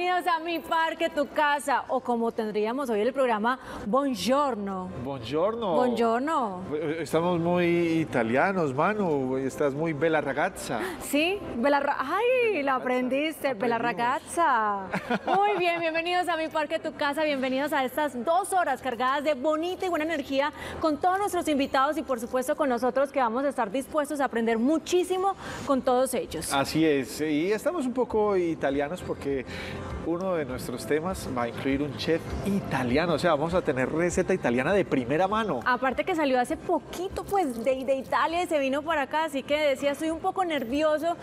bienvenidos a Mi Parque Tu Casa, o como tendríamos hoy el programa, Buongiorno. Buongiorno. Buongiorno. Estamos muy italianos, Manu, estás muy bella ragazza. Sí, ay, la aprendiste, bella ragazza. Muy bien, bienvenidos a Mi Parque Tu Casa, bienvenidos a estas 2 horas cargadas de bonita y buena energía con todos nuestros invitados y por supuesto con nosotros que vamos a estar dispuestos a aprender muchísimo con todos ellos. Así es, y estamos un poco italianos porque uno de nuestros temas va a incluir un chef italiano, o sea, vamos a tener receta italiana de primera mano. Aparte que salió hace poquito pues de Italia y se vino para acá, así que decía, estoy un poco nervioso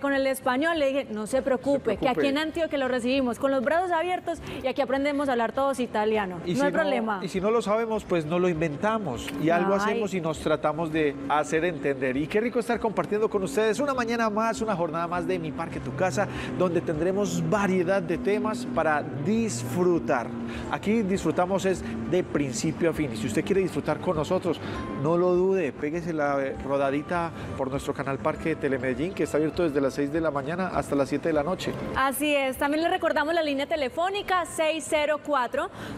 con el español, le dije, no se preocupe, que aquí en Antioquia lo recibimos con los brazos abiertos y aquí aprendemos a hablar todos italiano, y no si hay problema. Y si no lo sabemos, pues no lo inventamos y algo hacemos y nos tratamos de hacer entender. Y qué rico estar compartiendo con ustedes una mañana más, una jornada más de Mi Parque Tu Casa, donde tendremos variedad de temas para disfrutar. Aquí disfrutamos es de principio a fin. Y si usted quiere disfrutar con nosotros, no lo dude, péguese la rodadita por nuestro canal Parque Telemedellín, que está abierto desde las 6 de la mañana hasta las 7 de la noche. Así es, también le recordamos la línea telefónica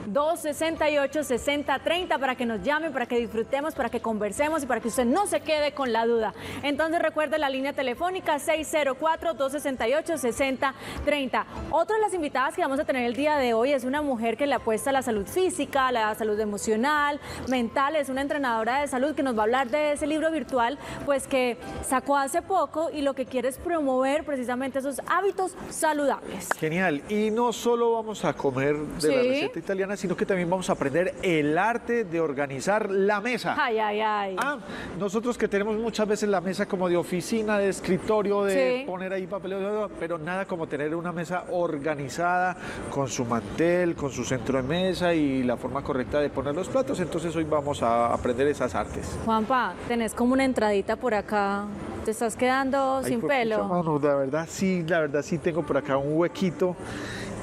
604-268-6030 para que nos llamen, para que disfrutemos, para que conversemos y para que usted no se quede con la duda. Entonces recuerde la línea telefónica 604-268-6030. Otra de las invitadas que vamos a tener el día de hoy es una mujer que le apuesta a la salud física, a la salud emocional, mental, es una entrenadora de salud que nos va a hablar de ese libro virtual pues que sacó hace poco y lo que quiere es promover precisamente esos hábitos saludables. Genial, y no solo vamos a comer de la receta italiana, sino que también vamos a aprender el arte de organizar la mesa. Ay, ay, ay. Ah, nosotros que tenemos muchas veces la mesa como de oficina, de escritorio, de poner ahí papeles, pero nada como tener una mesa organizada con su mantel, con su centro de mesa y la forma correcta de poner los platos. Entonces hoy vamos a aprender esas artes. Juanpa, tenés como una entradita por acá, te estás quedando sin pelo. Mano, la verdad sí tengo por acá un huequito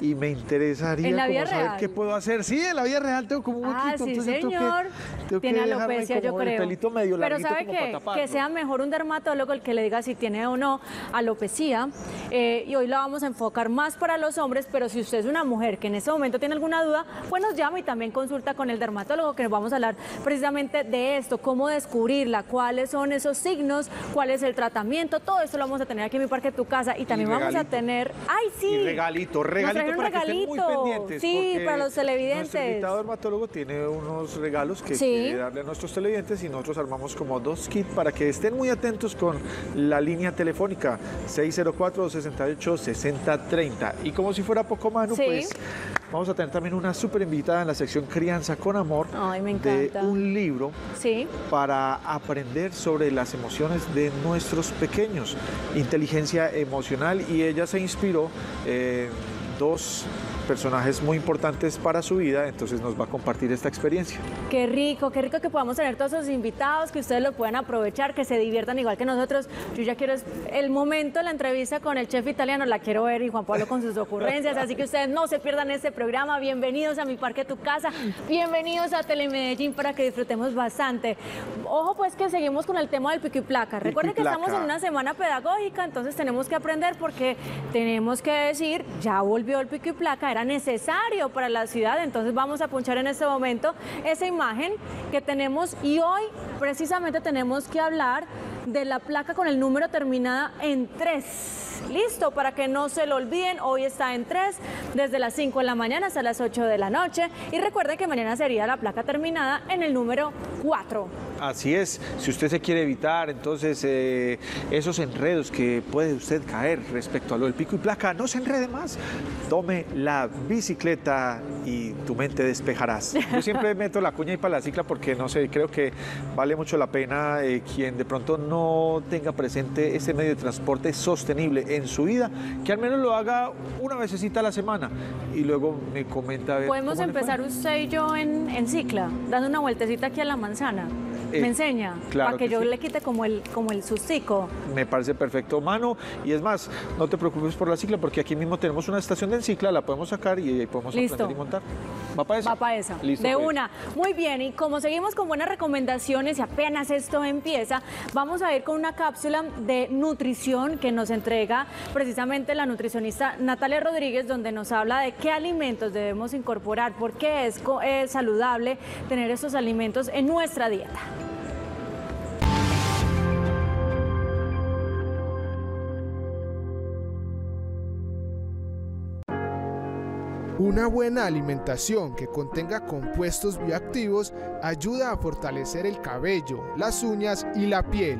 y me interesaría ¿en la vida real? Saber qué puedo hacer. Sí, en la vida real tengo como un huequito. Ah, sí, entonces señor. Tiene alopecia, yo creo. Medio pero ¿sabe qué? Que sea mejor un dermatólogo el que le diga si tiene o no alopecia. Y hoy la vamos a enfocar más para los hombres, pero si usted es una mujer que en este momento tiene alguna duda, pues nos llama y también consulta con el dermatólogo, que nos vamos a hablar precisamente de esto, cómo descubrirla, cuáles son esos signos, cuál es el tratamiento. Todo esto lo vamos a tener aquí en Mi Parque Tu Casa y también vamos a tener... ¡Ay, sí! Y regalito. Un regalito, sí, para los televidentes. Nuestro invitado dermatólogo tiene unos regalos que quiere darle a nuestros televidentes y nosotros armamos como 2 kits para que estén muy atentos con la línea telefónica 604-268-6030. Y como si fuera poco, Manu, pues vamos a tener también una súper invitada en la sección Crianza con Amor. Ay, me encanta. De un libro para aprender sobre las emociones de nuestros pequeños, inteligencia emocional, y ella se inspiró dos personajes muy importantes para su vida, entonces nos va a compartir esta experiencia. Qué rico que podamos tener todos esos invitados, que ustedes lo puedan aprovechar, que se diviertan igual que nosotros. Yo ya quiero el momento de la entrevista con el chef italiano, la quiero ver, y Juan Pablo con sus ocurrencias, así que ustedes no se pierdan este programa. Bienvenidos a Mi Parque Tu Casa, bienvenidos a Telemedellín para que disfrutemos bastante. Ojo pues que seguimos con el tema del pico y placa. Recuerden que estamos en una semana pedagógica, entonces tenemos que aprender porque tenemos que decir, ya volvió el pico y placa, era necesario para la ciudad, entonces vamos a punchar en este momento esa imagen que tenemos y hoy precisamente tenemos que hablar de la placa con el número terminada en 3. Listo, para que no se lo olviden, hoy está en 3, desde las 5 de la mañana hasta las 8 de la noche y recuerden que mañana sería la placa terminada en el número 4. Así es, si usted se quiere evitar entonces esos enredos que puede usted caer respecto a lo del pico y placa, no se enrede más, tome la bicicleta y tu mente despejarás. Yo siempre meto la cuña y para la cicla porque no sé, creo que vale mucho la pena quien de pronto no tenga presente ese medio de transporte sostenible en su vida, que al menos lo haga una vecesita a la semana y luego me comenta. A ver, podemos empezar usted y yo en cicla, dando una vueltecita aquí a la manzana. Me enseña, claro, para que yo sí le quite como el sustico. Me parece perfecto, mano. Y es más, no te preocupes por la cicla, porque aquí mismo tenemos una estación de encicla, la podemos sacar y podemos aprender y montar. ¿Va para esa? Va para esa. Listo, de pues una. Muy bien, y como seguimos con buenas recomendaciones y apenas esto empieza, vamos a ir con una cápsula de nutrición que nos entrega precisamente la nutricionista Natalia Rodríguez, donde nos habla de qué alimentos debemos incorporar, por qué es saludable tener estos alimentos en nuestra dieta. Una buena alimentación que contenga compuestos bioactivos ayuda a fortalecer el cabello, las uñas y la piel.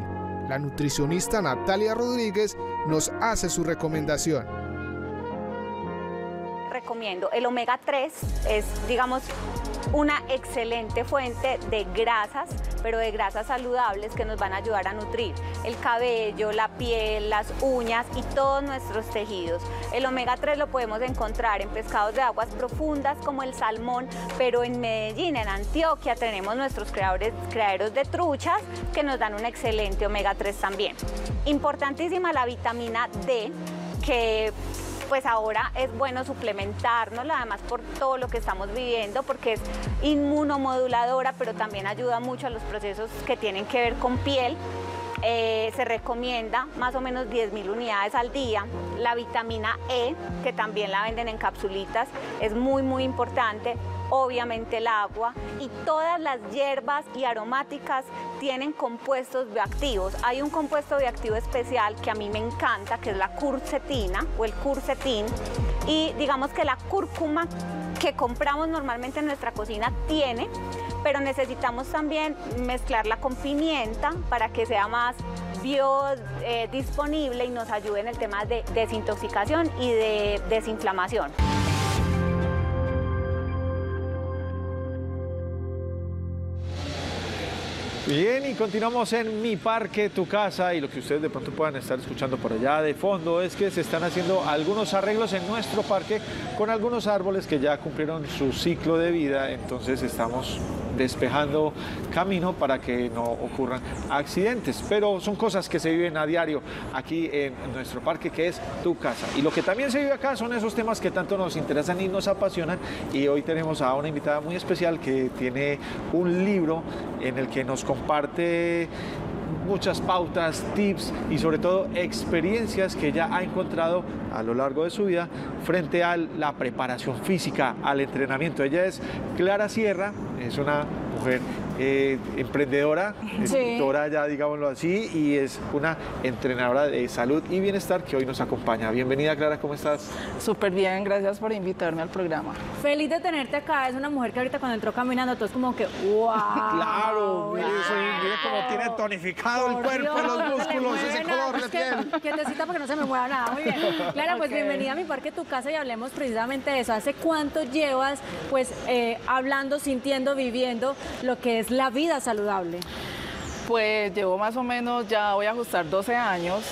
La nutricionista Natalia Rodríguez nos hace su recomendación. Recomiendo el omega 3, es digamos una excelente fuente de grasas, pero de grasas saludables que nos van a ayudar a nutrir el cabello, la piel, las uñas y todos nuestros tejidos. El omega 3 lo podemos encontrar en pescados de aguas profundas como el salmón, pero en Medellín, en Antioquia, tenemos nuestros criaderos de truchas que nos dan un excelente omega 3 también. Importantísima la vitamina D, que pues ahora es bueno suplementárnosla, además por todo lo que estamos viviendo, porque es inmunomoduladora, pero también ayuda mucho a los procesos que tienen que ver con piel. Se recomienda más o menos 10.000 unidades al día. La vitamina E, que también la venden en capsulitas, es muy, muy importante. Obviamente el agua, y todas las hierbas y aromáticas tienen compuestos bioactivos. Hay un compuesto bioactivo especial que a mí me encanta, que es la curcutina o el curcutín, y digamos que la cúrcuma que compramos normalmente en nuestra cocina tiene, pero necesitamos también mezclarla con pimienta para que sea más biodisponible y nos ayude en el tema de desintoxicación y de desinflamación. Bien, y continuamos en Mi Parque, Tu Casa, y lo que ustedes de pronto puedan estar escuchando por allá de fondo es que se están haciendo algunos arreglos en nuestro parque con algunos árboles que ya cumplieron su ciclo de vida, entonces estamos despejando camino para que no ocurran accidentes, pero son cosas que se viven a diario aquí en nuestro parque que es Tu Casa, y lo que también se vive acá son esos temas que tanto nos interesan y nos apasionan, y hoy tenemos a una invitada muy especial que tiene un libro en el que nos comparte muchas pautas, tips y sobre todo experiencias que ella ha encontrado a lo largo de su vida frente a la preparación física, al entrenamiento. Ella es Clara Sierra, es una mujer emprendedora, escritora, ya digámoslo así, y es una entrenadora de salud y bienestar que hoy nos acompaña. Bienvenida, Clara, ¿cómo estás? Súper bien, gracias por invitarme al programa. Feliz de tenerte acá, es una mujer que ahorita cuando entró caminando todos como que ¡wow! ¡Claro! Wow. Mira cómo tiene tonificado el cuerpo, Dios, los músculos, ese color de piel. Quietecita porque no se me mueva nada, muy bien. Clara, pues bienvenida a Mi Parque, Tu Casa, y hablemos precisamente de eso. ¿Hace cuánto llevas pues hablando, sintiendo, viviendo lo que es la vida saludable? Pues llevo más o menos, ya voy a ajustar 12 años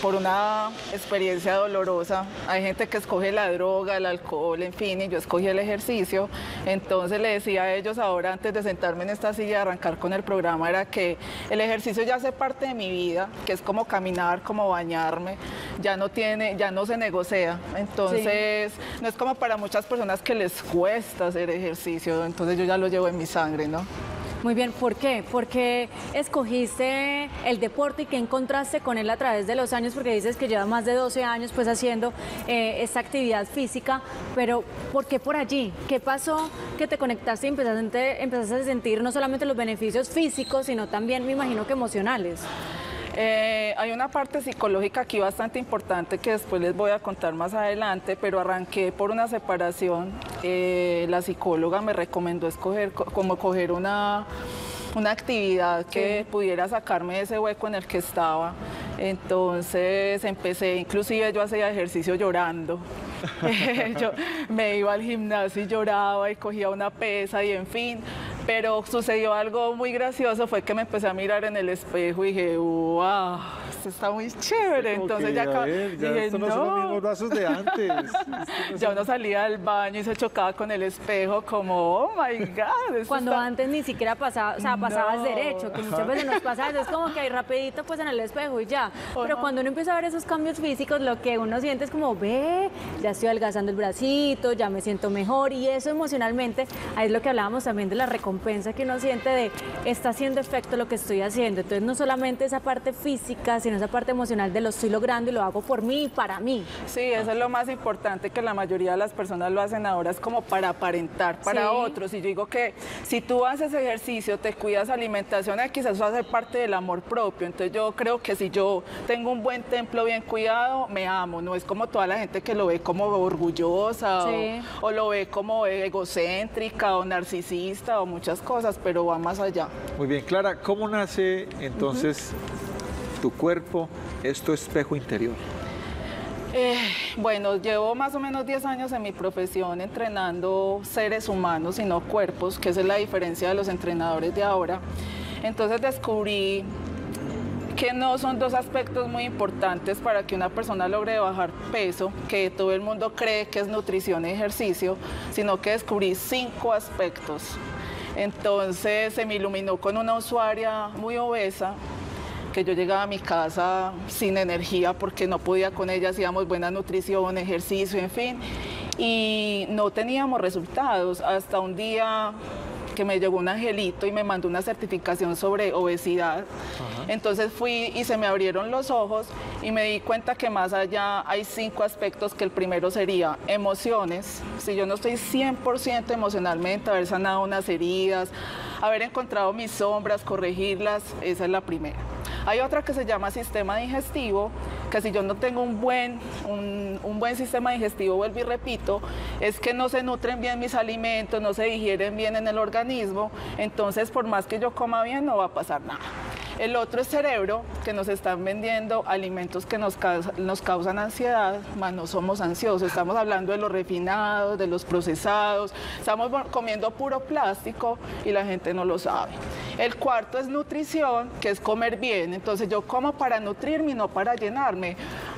por una experiencia dolorosa. Hay gente que escoge la droga, el alcohol, en fin, y yo escogí el ejercicio. Entonces le decía a ellos ahora, antes de sentarme en esta silla y arrancar con el programa, era que el ejercicio ya hace parte de mi vida, que es como caminar, como bañarme, ya no se negocia. Entonces no es como para muchas personas que les cuesta hacer ejercicio, entonces yo ya lo llevo en mi sangre, ¿no? Muy bien, ¿por qué? ¿Por qué escogiste el deporte y qué encontraste con él a través de los años? Porque dices que lleva más de 12 años pues haciendo esta actividad física, pero ¿por qué por allí? ¿Qué pasó que te conectaste y empezaste a sentir no solamente los beneficios físicos, sino también me imagino que emocionales? Hay una parte psicológica aquí bastante importante que después les voy a contar más adelante, pero arranqué por una separación. La psicóloga me recomendó coger una actividad que pudiera sacarme de ese hueco en el que estaba. Entonces empecé, inclusive yo hacía ejercicio llorando. Yo me iba al gimnasio y lloraba y cogía una pesa y en fin. Pero sucedió algo muy gracioso, fue que me empecé a mirar en el espejo y dije, ¡wow! esto está muy chévere. Entonces ya, dije, esto no son los mismos brazos de antes. Ya uno salía del baño y se chocaba con el espejo como, oh my God. Cuando está... antes ni siquiera pasaba, o sea, pasabas derecho, que muchas veces nos pasa, es como que ahí rapidito pues en el espejo y ya. Pero cuando uno empieza a ver esos cambios físicos, lo que uno siente es como, ve, ya estoy adelgazando el bracito, ya me siento mejor, y eso emocionalmente, ahí es lo que hablábamos también de la recompensa que uno siente de, está haciendo efecto lo que estoy haciendo. Entonces no solamente esa parte física, sino esa parte emocional de lo estoy logrando y lo hago por mí y para mí. Sí, eso es lo más importante, que la mayoría de las personas lo hacen ahora, es como para aparentar para otros. Y yo digo que si tú haces ejercicio, te cuidas alimentación, quizás eso hace parte del amor propio. Entonces yo creo que si yo tengo un buen templo bien cuidado, me amo. No es como toda la gente que lo ve como orgullosa o lo ve como egocéntrica o narcisista o muchas cosas, pero va más allá. Muy bien, Clara, ¿cómo nace entonces tu cuerpo, es tu espejo interior? Bueno, llevo más o menos 10 años en mi profesión entrenando seres humanos y no cuerpos, que esa es la diferencia de los entrenadores de ahora. Entonces descubrí que no son dos aspectos muy importantes para que una persona logre bajar peso, que todo el mundo cree que es nutrición y ejercicio, sino que descubrí 5 aspectos. Entonces se me iluminó con una usuaria muy obesa, que yo llegaba a mi casa sin energía porque no podía con ella, hacíamos buena nutrición, ejercicio, en fin, y no teníamos resultados hasta un día que me llegó un angelito y me mandó una certificación sobre obesidad. Entonces fui y se me abrieron los ojos y me di cuenta que más allá hay 5 aspectos, que el primero sería emociones. Si yo no estoy 100% emocionalmente, haber sanado unas heridas, haber encontrado mis sombras, corregirlas, esa es la primera. Hay otra que se llama sistema digestivo, que si yo no tengo un buen sistema digestivo, vuelvo y repito, es que no se nutren bien mis alimentos, no se digieren bien en el organismo, entonces por más que yo coma bien no va a pasar nada. El otro es cerebro, que nos están vendiendo alimentos que nos causan ansiedad, más no somos ansiosos, estamos hablando de los refinados, de los procesados, estamos comiendo puro plástico y la gente no lo sabe. El cuarto es nutrición, que es comer bien, entonces yo como para nutrirme y no para llenarme.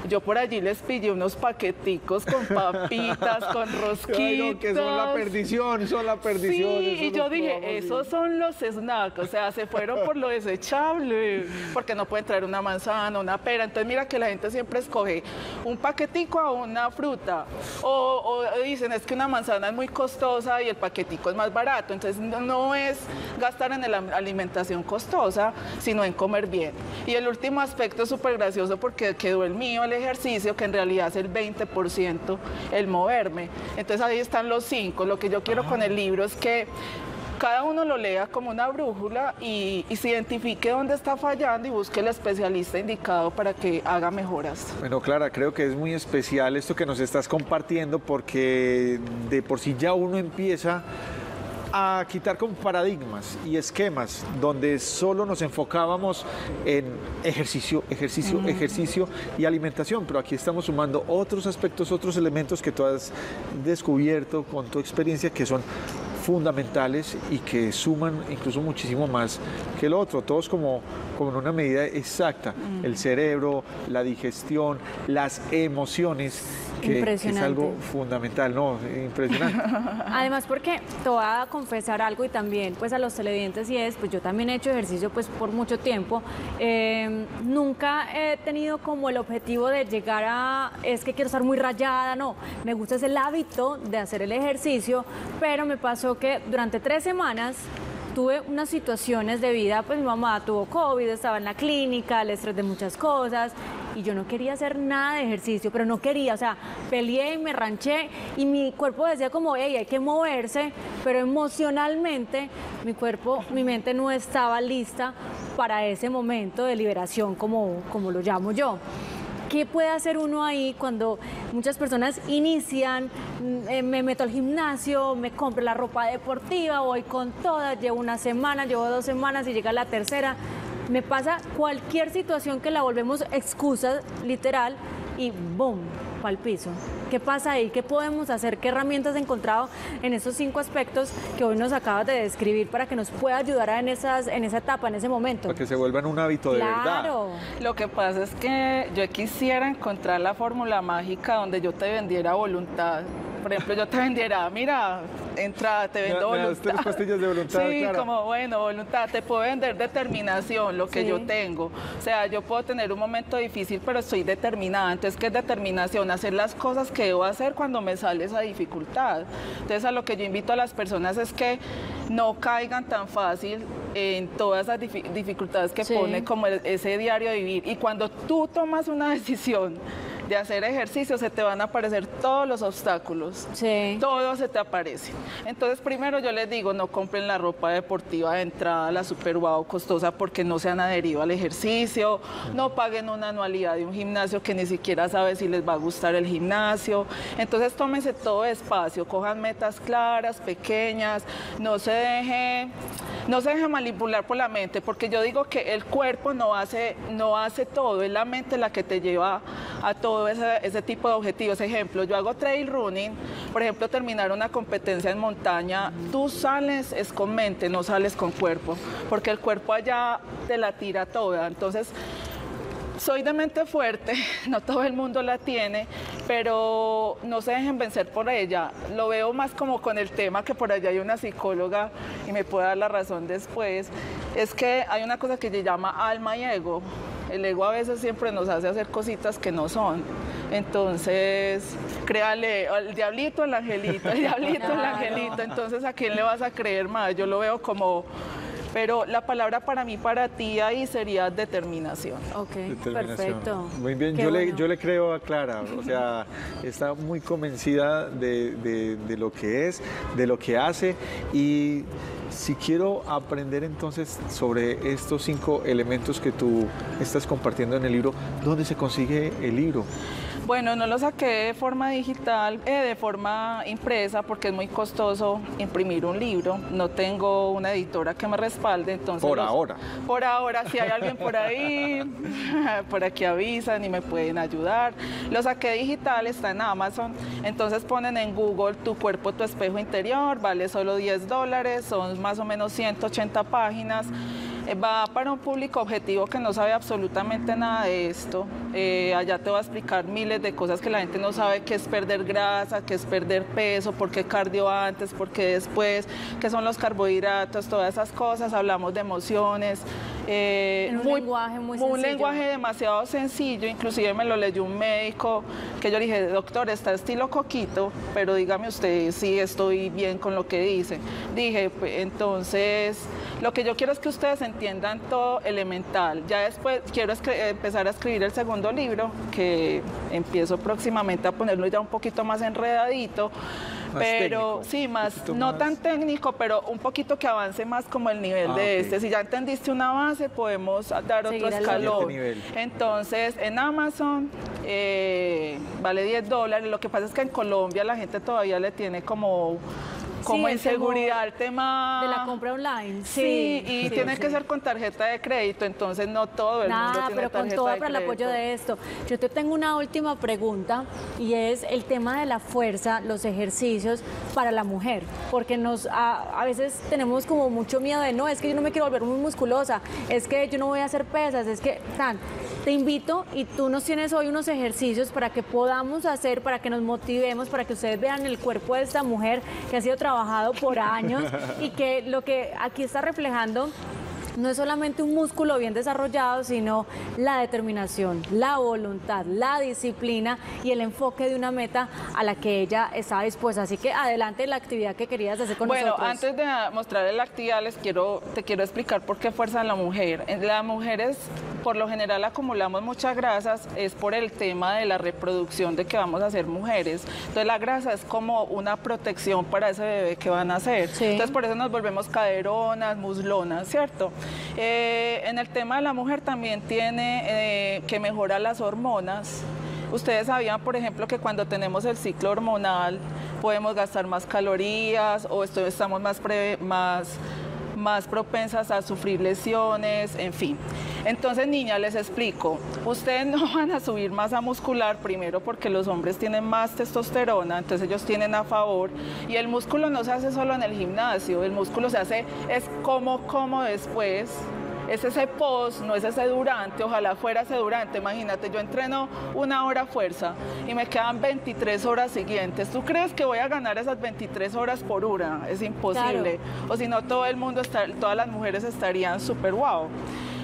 Yo por allí les pillé unos paqueticos con papitas, con rosquitos. Ay, no, que son la perdición, son la perdición. Sí, y yo dije, esos son los snacks, o sea, se fueron por lo desechable, porque no pueden traer una manzana, una pera. Entonces mira que la gente siempre escoge un paquetico a una fruta, o dicen, es que una manzana es muy costosa y el paquetico es más barato. Entonces no es gastar en la alimentación costosa, sino en comer bien. Y el último aspecto es súper gracioso porque quedó el mío, el ejercicio, que en realidad es el 20% el moverme. Entonces ahí están los 5. Lo que yo quiero con el libro es que cada uno lo lea como una brújula y se identifique dónde está fallando y busque el especialista indicado para que haga mejoras. Bueno, Clara, creo que es muy especial esto que nos estás compartiendo, porque de por sí ya uno empieza a quitar con paradigmas y esquemas donde solo nos enfocábamos en ejercicio, ejercicio, ejercicio y alimentación, pero aquí estamos sumando otros aspectos, otros elementos que tú has descubierto con tu experiencia que son fundamentales y que suman incluso muchísimo más que el otro, todos como en una medida exacta, el cerebro, la digestión, las emociones, que es algo fundamental, ¿no? Impresionante. Además, porque te voy a confesar algo y también pues a los televidentes, y es, pues yo también he hecho ejercicio pues por mucho tiempo, nunca he tenido como el objetivo de llegar a, es que quiero estar muy rayada, no, me gusta ese hábito de hacer el ejercicio, pero me pasó que durante 3 semanas tuve unas situaciones de vida, pues mi mamá tuvo COVID, estaba en la clínica, el estrés de muchas cosas, y yo no quería hacer nada de ejercicio, pero no quería, o sea, peleé y me ranché, y mi cuerpo decía como, hey, hay que moverse, pero emocionalmente mi cuerpo, mi mente no estaba lista para ese momento de liberación, como lo llamo yo. ¿Qué puede hacer uno ahí cuando muchas personas inician, me meto al gimnasio, me compro la ropa deportiva, voy con todas, llevo 1 semana, llevo 2 semanas y llega la 3ª? Me pasa cualquier situación que la volvemos excusa literal y ¡boom!, al piso. ¿Qué pasa ahí? ¿Qué podemos hacer? ¿Qué herramientas has encontrado en estos 5 aspectos que hoy nos acabas de describir para que nos pueda ayudar en esa etapa, en ese momento? Para que se vuelvan un hábito de verdad. Claro. Lo que pasa es que yo quisiera encontrar la fórmula mágica donde yo te vendiera voluntad. Por ejemplo, yo te vendiera, mira, entra, te vendo voluntad. 3 pastillas de voluntad. Sí, Clara. Como, bueno, voluntad, te puedo vender determinación, lo que yo tengo. O sea, yo puedo tener un momento difícil, pero estoy determinada. Entonces, ¿qué es determinación? Hacer las cosas que debo hacer cuando me sale esa dificultad. Entonces, a lo que yo invito a las personas es que no caigan tan fácil en todas esas dificultades que pone como ese diario vivir. Y cuando tú tomas una decisión de hacer ejercicio, se te van a aparecer todos los obstáculos, todos se te aparecen. Entonces, primero yo les digo, no compren la ropa deportiva de entrada, la super wow costosa, porque no se han adherido al ejercicio, no paguen una anualidad de un gimnasio que ni siquiera sabe si les va a gustar el gimnasio. Entonces, tómense todo despacio, cojan metas claras, pequeñas, no se deje manipular por la mente, porque yo digo que el cuerpo no hace todo, es la mente la que te lleva a todo ese tipo de objetivos. Ejemplo, yo hago trail running, por ejemplo, terminar una competencia en montaña, tú sales es con mente, no sales con cuerpo, porque el cuerpo allá te la tira toda. Entonces, soy de mente fuerte, no todo el mundo la tiene, pero no se dejen vencer por ella. Lo veo más como con el tema que por allá hay una psicóloga y me puede dar la razón después, es que hay una cosa que se llama alma y ego. El ego a veces siempre nos hace hacer cositas que no son. Entonces, créale al diablito, al angelito, el diablito, el angelito. Entonces, ¿a quién le vas a creer más? Yo lo veo como... Pero la palabra para mí, para ti, ahí sería determinación. Ok, determinación. Perfecto. Muy bien, yo le creo a Clara, o sea, está muy convencida de lo que es, de lo que hace. Y si quiero aprender entonces sobre estos 5 elementos que tú estás compartiendo en el libro, ¿dónde se consigue el libro? Bueno, no lo saqué de forma digital, de forma impresa, porque es muy costoso imprimir un libro. No tengo una editora que me respalde, entonces... Por ahora. Por ahora, si hay alguien por ahí, por aquí avisan y me pueden ayudar. Lo saqué digital, está en Amazon, entonces ponen en Google Tu Cuerpo, Tu Espejo Interior, vale solo $10, son más o menos 180 páginas. Va para un público objetivo que no sabe absolutamente nada de esto. Allá te va a explicar miles de cosas que la gente no sabe, qué es perder grasa, qué es perder peso, por qué cardio antes, por qué después, qué son los carbohidratos, todas esas cosas. Hablamos de emociones. Un lenguaje demasiado sencillo. Inclusive me lo leyó un médico que yo le dije, doctor, está estilo coquito, pero dígame usted si estoy bien con lo que dice. Dije, pues, entonces, lo que yo quiero es que ustedes entiendan todo elemental. Ya después quiero empezar a escribir el segundo libro, que empiezo próximamente a ponerlo ya un poquito más enredadito, pero sí, más, no tan técnico, pero un poquito que avance más como el nivel de este. Si ya entendiste una base, podemos dar otro escalón. Entonces, en Amazon vale $10. Lo que pasa es que en Colombia la gente todavía le tiene como inseguridad el tema de la compra online. Sí, tiene que ser con tarjeta de crédito, entonces no todo el mundo tiene tarjeta de crédito. Pero con todo para el apoyo de esto. Yo te tengo una última pregunta y es el tema de la fuerza, los ejercicios para la mujer, porque a veces tenemos como mucho miedo de, no, es que yo no me quiero volver muy musculosa, es que yo no voy a hacer pesas, es que tan... Te invito y tú nos tienes hoy unos ejercicios para que podamos hacer, para que nos motivemos, para que ustedes vean el cuerpo de esta mujer que ha sido trabajado por años y que lo que aquí está reflejando no es solamente un músculo bien desarrollado, sino la determinación, la voluntad, la disciplina y el enfoque de una meta a la que ella está dispuesta. Así que adelante la actividad que querías hacer con nosotros. Bueno, antes de mostrarles la actividad, te quiero explicar por qué fuerza en la mujer. Las mujeres, por lo general, acumulamos muchas grasas, es por el tema de la reproducción, de que vamos a ser mujeres. Entonces, la grasa es como una protección para ese bebé que van a nacer. Sí. Entonces, por eso nos volvemos caderonas, muslonas, ¿cierto? En el tema de la mujer también tiene que mejorar las hormonas. Ustedes sabían, por ejemplo, que cuando tenemos el ciclo hormonal podemos gastar más calorías o estamos más más propensas a sufrir lesiones, en fin. Entonces, niña, les explico, ustedes no van a subir masa muscular, primero porque los hombres tienen más testosterona, entonces ellos tienen a favor, y el músculo no se hace solo en el gimnasio, el músculo se hace, es como después, es ese post, no es ese durante, ojalá fuera ese durante. Imagínate, yo entreno 1 hora fuerza y me quedan 23 horas siguientes. ¿Tú crees que voy a ganar esas 23 horas por hora? Es imposible. Claro. O si no, todo el mundo, todas las mujeres estarían súper guau.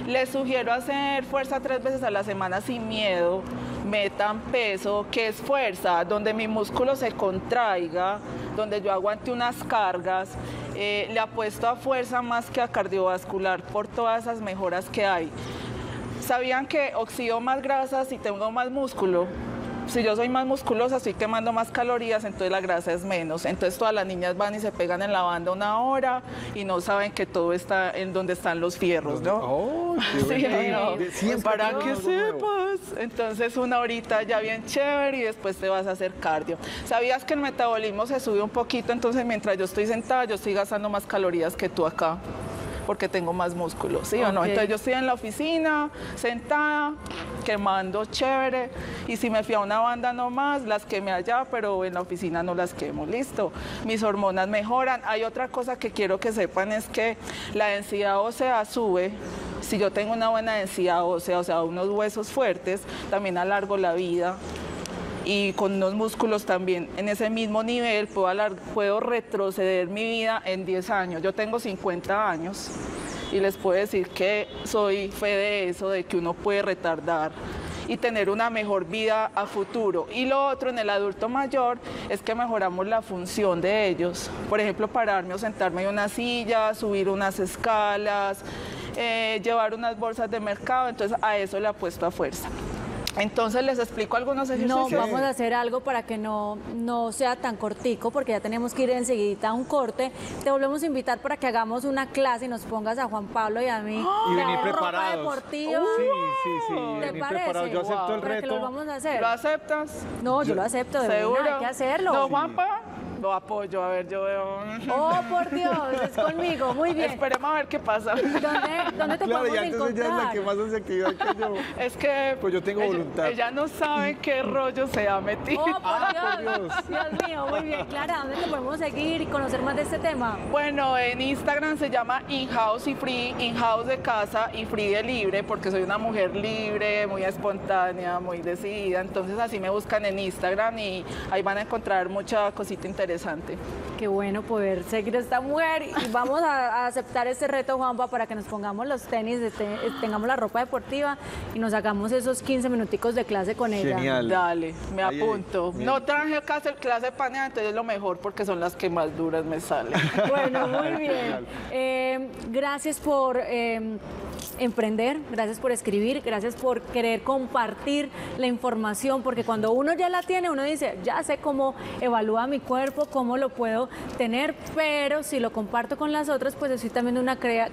Les sugiero hacer fuerza 3 veces a la semana sin miedo, metan peso, que es fuerza, donde mi músculo se contraiga, donde yo aguante unas cargas. Le apuesto a fuerza más que a cardiovascular por todas esas mejoras que hay. ¿Sabían que oxido más grasas y tengo más músculo? Si yo soy más musculosa, estoy quemando más calorías, entonces la grasa es menos. Entonces todas las niñas van y se pegan en la banda 1 hora y no saben que todo está en donde están los fierros, ¿no? Oh, sí, no. Para que sepas. Entonces 1 horita ya bien chévere y después te vas a hacer cardio. ¿Sabías que el metabolismo se sube un poquito? Entonces mientras yo estoy sentada, yo estoy gastando más calorías que tú acá, porque tengo más músculo, ¿sí o no? Entonces yo estoy en la oficina, sentada, quemando chévere, y si me fui a una banda nomás, las quemé allá, pero en la oficina no las quemo, listo. Mis hormonas mejoran. Hay otra cosa que quiero que sepan, es que la densidad ósea sube. Si yo tengo una buena densidad ósea, o sea, unos huesos fuertes, también alargo la vida. Y con unos músculos también en ese mismo nivel puedo retroceder mi vida en 10 años. Yo tengo 50 años y les puedo decir que soy fe de eso, de que uno puede retardar y tener una mejor vida a futuro. Y lo otro en el adulto mayor es que mejoramos la función de ellos. Por ejemplo, pararme o sentarme en una silla, subir unas escalas, llevar unas bolsas de mercado. Entonces a eso le apuesto a fuerza. Entonces, ¿les explico algunos ejercicios? No, vamos a hacer algo para que no sea tan cortico, porque ya tenemos que ir enseguidita a un corte. Te volvemos a invitar para que hagamos una clase y nos pongas a Juan Pablo y a mí. Y venir preparados. Ropa deportiva. Sí. ¿Te parece? Yo acepto el reto. ¿Lo vamos a hacer? ¿Lo aceptas? No, yo lo acepto. ¿Seguro? Hay que hacerlo. ¿No, Juanpa? Lo apoyo, a ver, yo veo... ¡Oh, por Dios! Es conmigo, muy bien. Esperemos a ver qué pasa. ¿Dónde te podemos encontrar? Ella es la que más hace actividad que yo. Es que... Pues yo tengo voluntad. Ella no sabe qué rollo se ha metido. ¡Oh, por Dios! Dios mío, muy bien. Clara, ¿dónde te podemos seguir y conocer más de este tema? Bueno, en Instagram se llama In-House y Free, In-House de casa y Free de libre, porque soy una mujer libre, muy espontánea, muy decidida. Entonces así me buscan en Instagram y ahí van a encontrar mucha cosita interesante. Qué bueno poder seguir a esta mujer, y vamos a aceptar este reto, Juanpa, para que nos pongamos los tenis, tengamos la ropa deportiva y nos hagamos esos 15 minuticos de clase con ella. Genial. Dale, me apunto. No traje clase panea, entonces es lo mejor porque son las que más duras me salen. Bueno, muy bien. Gracias por... emprender, gracias por escribir, gracias por querer compartir la información, porque cuando uno ya la tiene, uno dice, ya sé cómo evalúa mi cuerpo, cómo lo puedo tener, pero si lo comparto con las otras, pues estoy también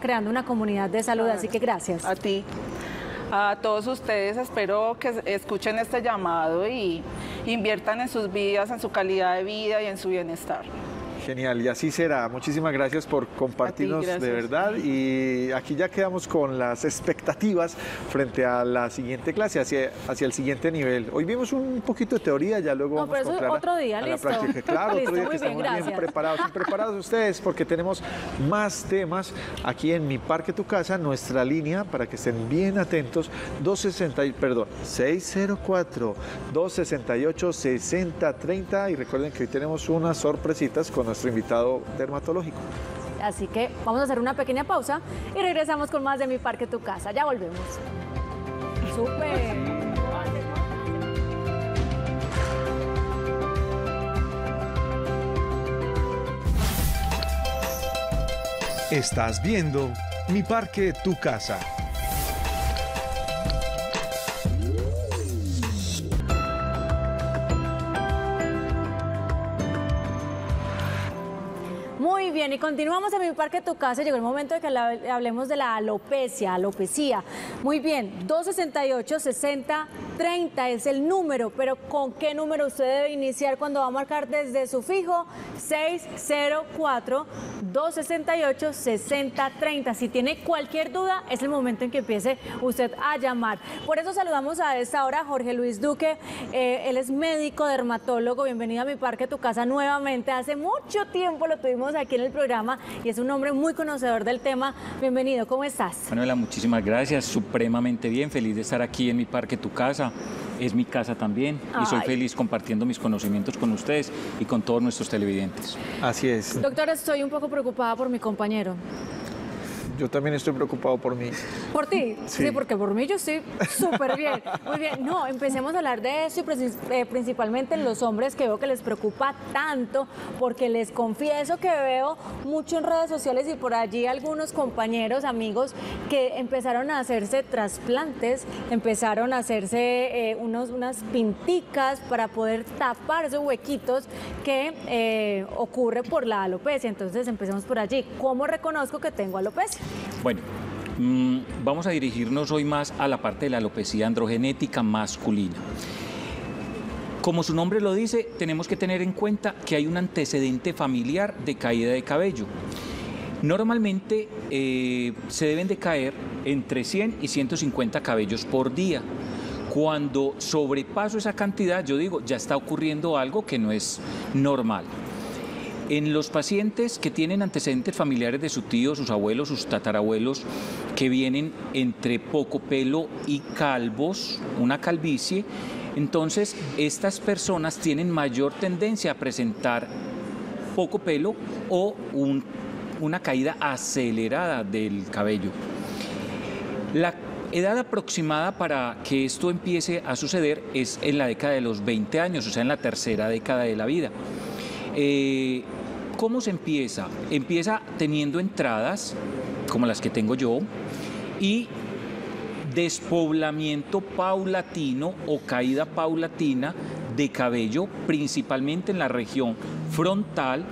creando una comunidad de salud, así que gracias. A ti, a todos ustedes, espero que escuchen este llamado y inviertan en sus vidas, en su calidad de vida y en su bienestar. Genial, y así será. Muchísimas gracias por compartirnos, de verdad, y aquí ya quedamos con las expectativas frente a la siguiente clase, hacia el siguiente nivel. Hoy vimos un poquito de teoría, ya luego vamos con Clara otro día, a la práctica. Claro, otro día que estamos bien preparados. Y preparados ustedes, porque tenemos más temas aquí en Mi Parque Tu Casa, nuestra línea, para que estén bien atentos, 604-268-6030, y recuerden que hoy tenemos unas sorpresitas con nuestro invitado dermatológico. Así que vamos a hacer una pequeña pausa y regresamos con más de Mi Parque Tu Casa. Ya volvemos. ¡Súper! Estás viendo Mi Parque Tu Casa. Y continuamos en Mi Parque Tu Casa. Llegó el momento de que hablemos de la alopecia, Muy bien, 268-60 30 es el número, pero ¿con qué número usted debe iniciar cuando va a marcar desde su fijo? 604-268-6030. Si tiene cualquier duda, es el momento en que empiece usted a llamar. Por eso saludamos a esta hora a Jorge Luis Duque. Él es médico, dermatólogo. Bienvenido a Mi Parque Tu Casa nuevamente. Hace mucho tiempo lo tuvimos aquí en el programa y es un hombre muy conocedor del tema. Bienvenido, ¿cómo estás? Manuela, muchísimas gracias. Supremamente bien, feliz de estar aquí en Mi Parque Tu Casa. Es mi casa también y soy feliz compartiendo mis conocimientos con ustedes y con todos nuestros televidentes. Así es. Doctora, estoy un poco preocupada por mi compañero. Yo también estoy preocupado por mí. ¿Por ti? Sí, porque por mí yo estoy súper bien. Muy bien. No, empecemos a hablar de eso y principalmente en los hombres, que veo que les preocupa tanto, porque les confieso que veo mucho en redes sociales y por allí algunos compañeros, amigos, que empezaron a hacerse trasplantes, empezaron a hacerse unas pinticas para poder tapar esos huequitos que ocurre por la alopecia. Entonces, empecemos por allí. ¿Cómo reconozco que tengo alopecia? Bueno, vamos a dirigirnos hoy más a la parte de la alopecia androgenética masculina. Como su nombre lo dice, tenemos que tener en cuenta que hay un antecedente familiar de caída de cabello. Normalmente se deben de caer entre 100 y 150 cabellos por día. Cuando sobrepaso esa cantidad, yo digo, ya está ocurriendo algo que no es normal. En los pacientes que tienen antecedentes familiares de su tío, sus abuelos, sus tatarabuelos, que vienen entre poco pelo y calvos, una calvicie, entonces estas personas tienen mayor tendencia a presentar poco pelo o una caída acelerada del cabello. La edad aproximada para que esto empiece a suceder es en la década de los 20 años, o sea, en la tercera década de la vida. ¿Cómo se empieza? Empieza teniendo entradas, como las que tengo yo, y despoblamiento paulatino o caída paulatina de cabello, principalmente en la región frontal,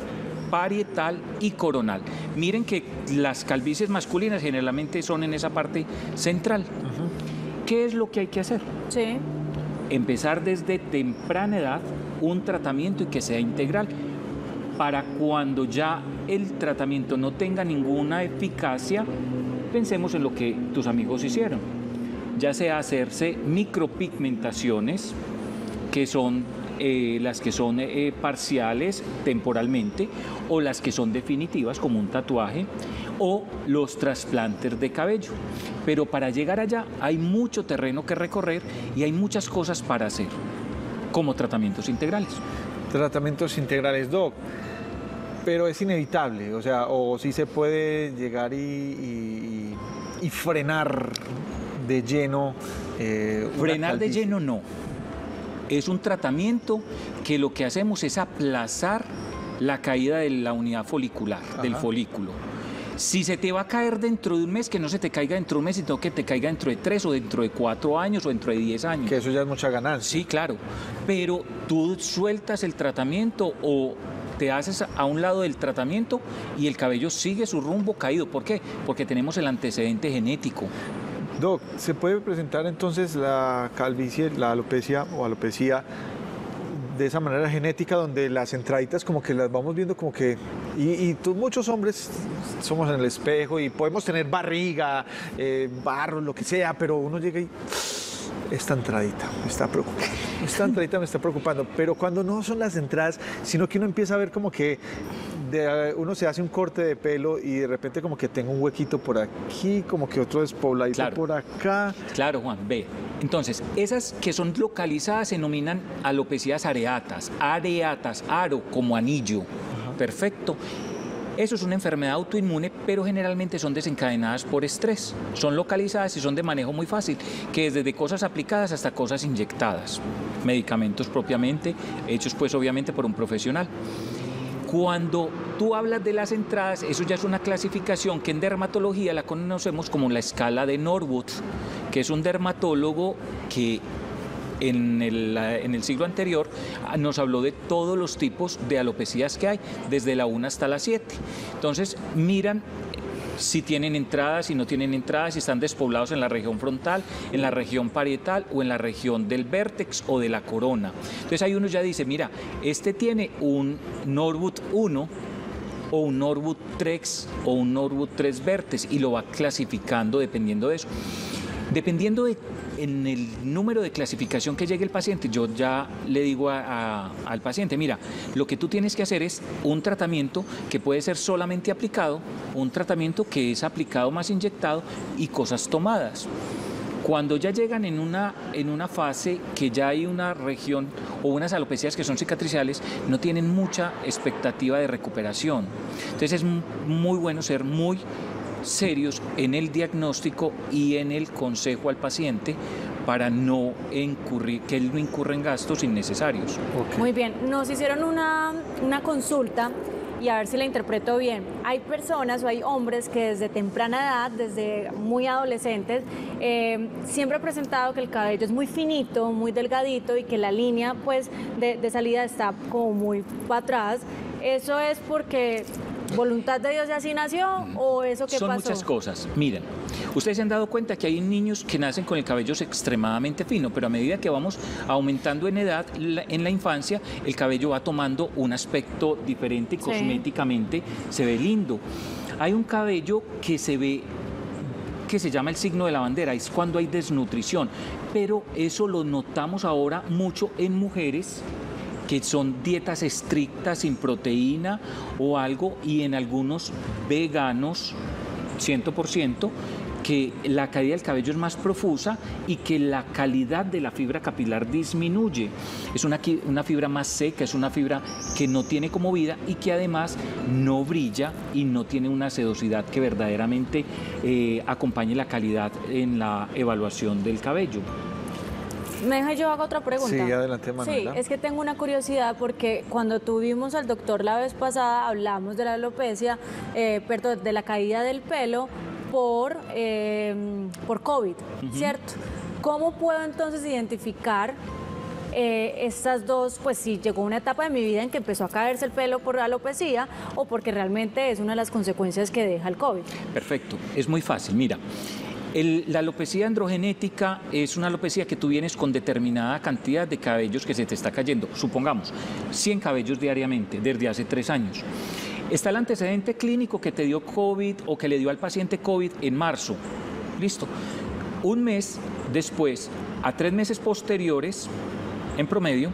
parietal y coronal. Miren que las calvicies masculinas generalmente son en esa parte central. Uh-huh. ¿Qué es lo que hay que hacer? Sí. Empezar desde temprana edad un tratamiento y que sea integral, para cuando ya el tratamiento no tenga ninguna eficacia, pensemos en lo que tus amigos hicieron, ya sea hacerse micropigmentaciones, que son las que son parciales temporalmente, o las que son definitivas como un tatuaje, o los trasplantes de cabello. Pero para llegar allá hay mucho terreno que recorrer y hay muchas cosas para hacer, como tratamientos integrales. Tratamientos integrales, Doc, pero es inevitable, o sea, o sí se puede llegar y frenar de lleno. Frenar de lleno no, es un tratamiento que lo que hacemos es aplazar la caída de la unidad folicular, ajá, del folículo. Si se te va a caer dentro de un mes, que no se te caiga dentro de un mes, sino que te caiga dentro de 3 o dentro de 4 años o dentro de 10 años. Que eso ya es mucha ganancia. Sí, claro. Pero tú sueltas el tratamiento o te haces a un lado del tratamiento y el cabello sigue su rumbo caído. ¿Por qué? Porque tenemos el antecedente genético. Doc, ¿se puede presentar entonces la calvicie, la alopecia o alopecia de esa manera genética, donde las entraditas como que las vamos viendo como que... muchos hombres somos en el espejo y podemos tener barriga, barro, lo que sea, pero uno llega y... esta entradita me está preocupando, esta entradita me está preocupando. Pero cuando no son las entradas, sino que uno empieza a ver como que... uno se hace un corte de pelo y de repente como que tengo un huequito por aquí, como que otro despobladito, claro, por acá. Claro, Juan, ve. Entonces, esas que son localizadas se denominan alopecias areatas, aro como anillo. Ajá. Perfecto. Eso es una enfermedad autoinmune, pero generalmente son desencadenadas por estrés. Son localizadas y son de manejo muy fácil, que es desde cosas aplicadas hasta cosas inyectadas, medicamentos propiamente, hechos pues obviamente por un profesional. Cuando tú hablas de las entradas, eso ya es una clasificación que en dermatología la conocemos como la escala de Norwood, que es un dermatólogo que en el siglo anterior nos habló de todos los tipos de alopecias que hay, desde la 1 hasta la 7. Entonces, miran si tienen entradas, si no tienen entradas, si están despoblados en la región frontal, en la región parietal o en la región del vértex o de la corona. Entonces ahí uno ya dice, mira, este tiene un Norwood 1 o un Norwood 3 o un Norwood 3 vértex y lo va clasificando dependiendo de eso. Dependiendo de en el número de clasificación que llegue el paciente, yo ya le digo al paciente, mira, lo que tú tienes que hacer es un tratamiento que puede ser solamente aplicado, un tratamiento que es aplicado más inyectado y cosas tomadas. Cuando ya llegan en una fase que ya hay una región o unas alopecias que son cicatriciales, no tienen mucha expectativa de recuperación. Entonces es muy bueno ser muy serios en el diagnóstico y en el consejo al paciente para no incurrir, que él no incurra en gastos innecesarios. Okay. Muy bien, nos hicieron una consulta y a ver si la interpreto bien. Hay personas o hay hombres que desde temprana edad, desde muy adolescentes, siempre han presentado que el cabello es muy finito, muy delgadito y que la línea pues de salida está como muy para atrás. Eso es porque... ¿Voluntad de Dios y así nació o eso qué pasó? Son muchas cosas. Miren, ustedes se han dado cuenta que hay niños que nacen con el cabello extremadamente fino, pero a medida que vamos aumentando en edad, en la infancia, el cabello va tomando un aspecto diferente y cosméticamente se ve lindo. Hay un cabello que se ve, que se llama el signo de la bandera, es cuando hay desnutrición, pero eso lo notamos ahora mucho en mujeres que son dietas estrictas, sin proteína o algo, y en algunos veganos, 100%, que la caída del cabello es más profusa y que la calidad de la fibra capilar disminuye. Es una fibra más seca, es una fibra que no tiene como vida y que además no brilla y no tiene una sedosidad que verdaderamente acompañe la calidad en la evaluación del cabello. ¿Me deja yo hago otra pregunta? Sí, adelante, Manuela. Sí, es que tengo una curiosidad porque cuando tuvimos al doctor la vez pasada hablamos de la alopecia, perdón, de la caída del pelo por COVID, ¿cierto? ¿Cómo puedo entonces identificar estas dos? Pues si llegó una etapa de mi vida en que empezó a caerse el pelo por alopecia o porque realmente es una de las consecuencias que deja el COVID. Perfecto, es muy fácil, mira. La alopecia androgenética es una alopecia que tú vienes con determinada cantidad de cabellos que se te está cayendo, supongamos 100 cabellos diariamente desde hace 3 años. Está el antecedente clínico que te dio COVID o que le dio al paciente COVID en marzo, listo. Un mes después, a 3 meses posteriores, en promedio,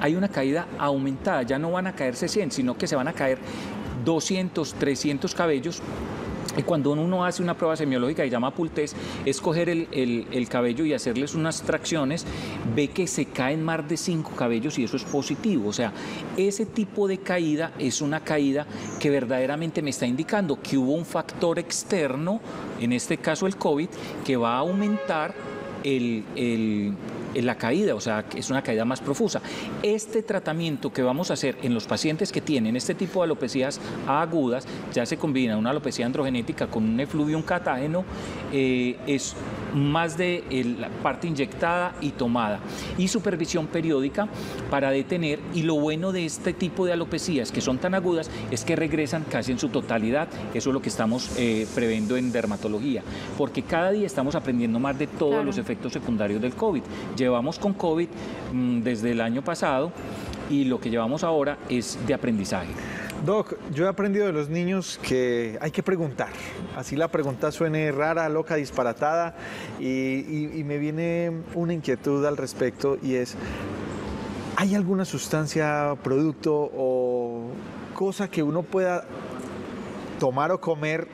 hay una caída aumentada, ya no van a caerse 100, sino que se van a caer 200, 300 cabellos. Y cuando uno hace una prueba semiológica y llama pull test, es coger el cabello y hacerles unas tracciones, ve que se caen más de 5 cabellos y eso es positivo. O sea, ese tipo de caída es una caída que verdaderamente me está indicando que hubo un factor externo, en este caso el COVID, que va a aumentar la caída, o sea, es una caída más profusa. Este tratamiento que vamos a hacer en los pacientes que tienen este tipo de alopecias agudas, ya se combina una alopecia androgenética con un efluvium catágeno, es más de la parte inyectada y tomada y supervisión periódica para detener. Y lo bueno de este tipo de alopecias que son tan agudas es que regresan casi en su totalidad. Eso es lo que estamos previendo en dermatología, porque cada día estamos aprendiendo más de todos los efectos secundarios del COVID. Llevamos con COVID desde el año pasado y lo que llevamos ahora es de aprendizaje. Doc, yo he aprendido de los niños que hay que preguntar, así la pregunta suene rara, loca, disparatada, y me viene una inquietud al respecto y es, ¿hay alguna sustancia, producto o cosa que uno pueda tomar o comer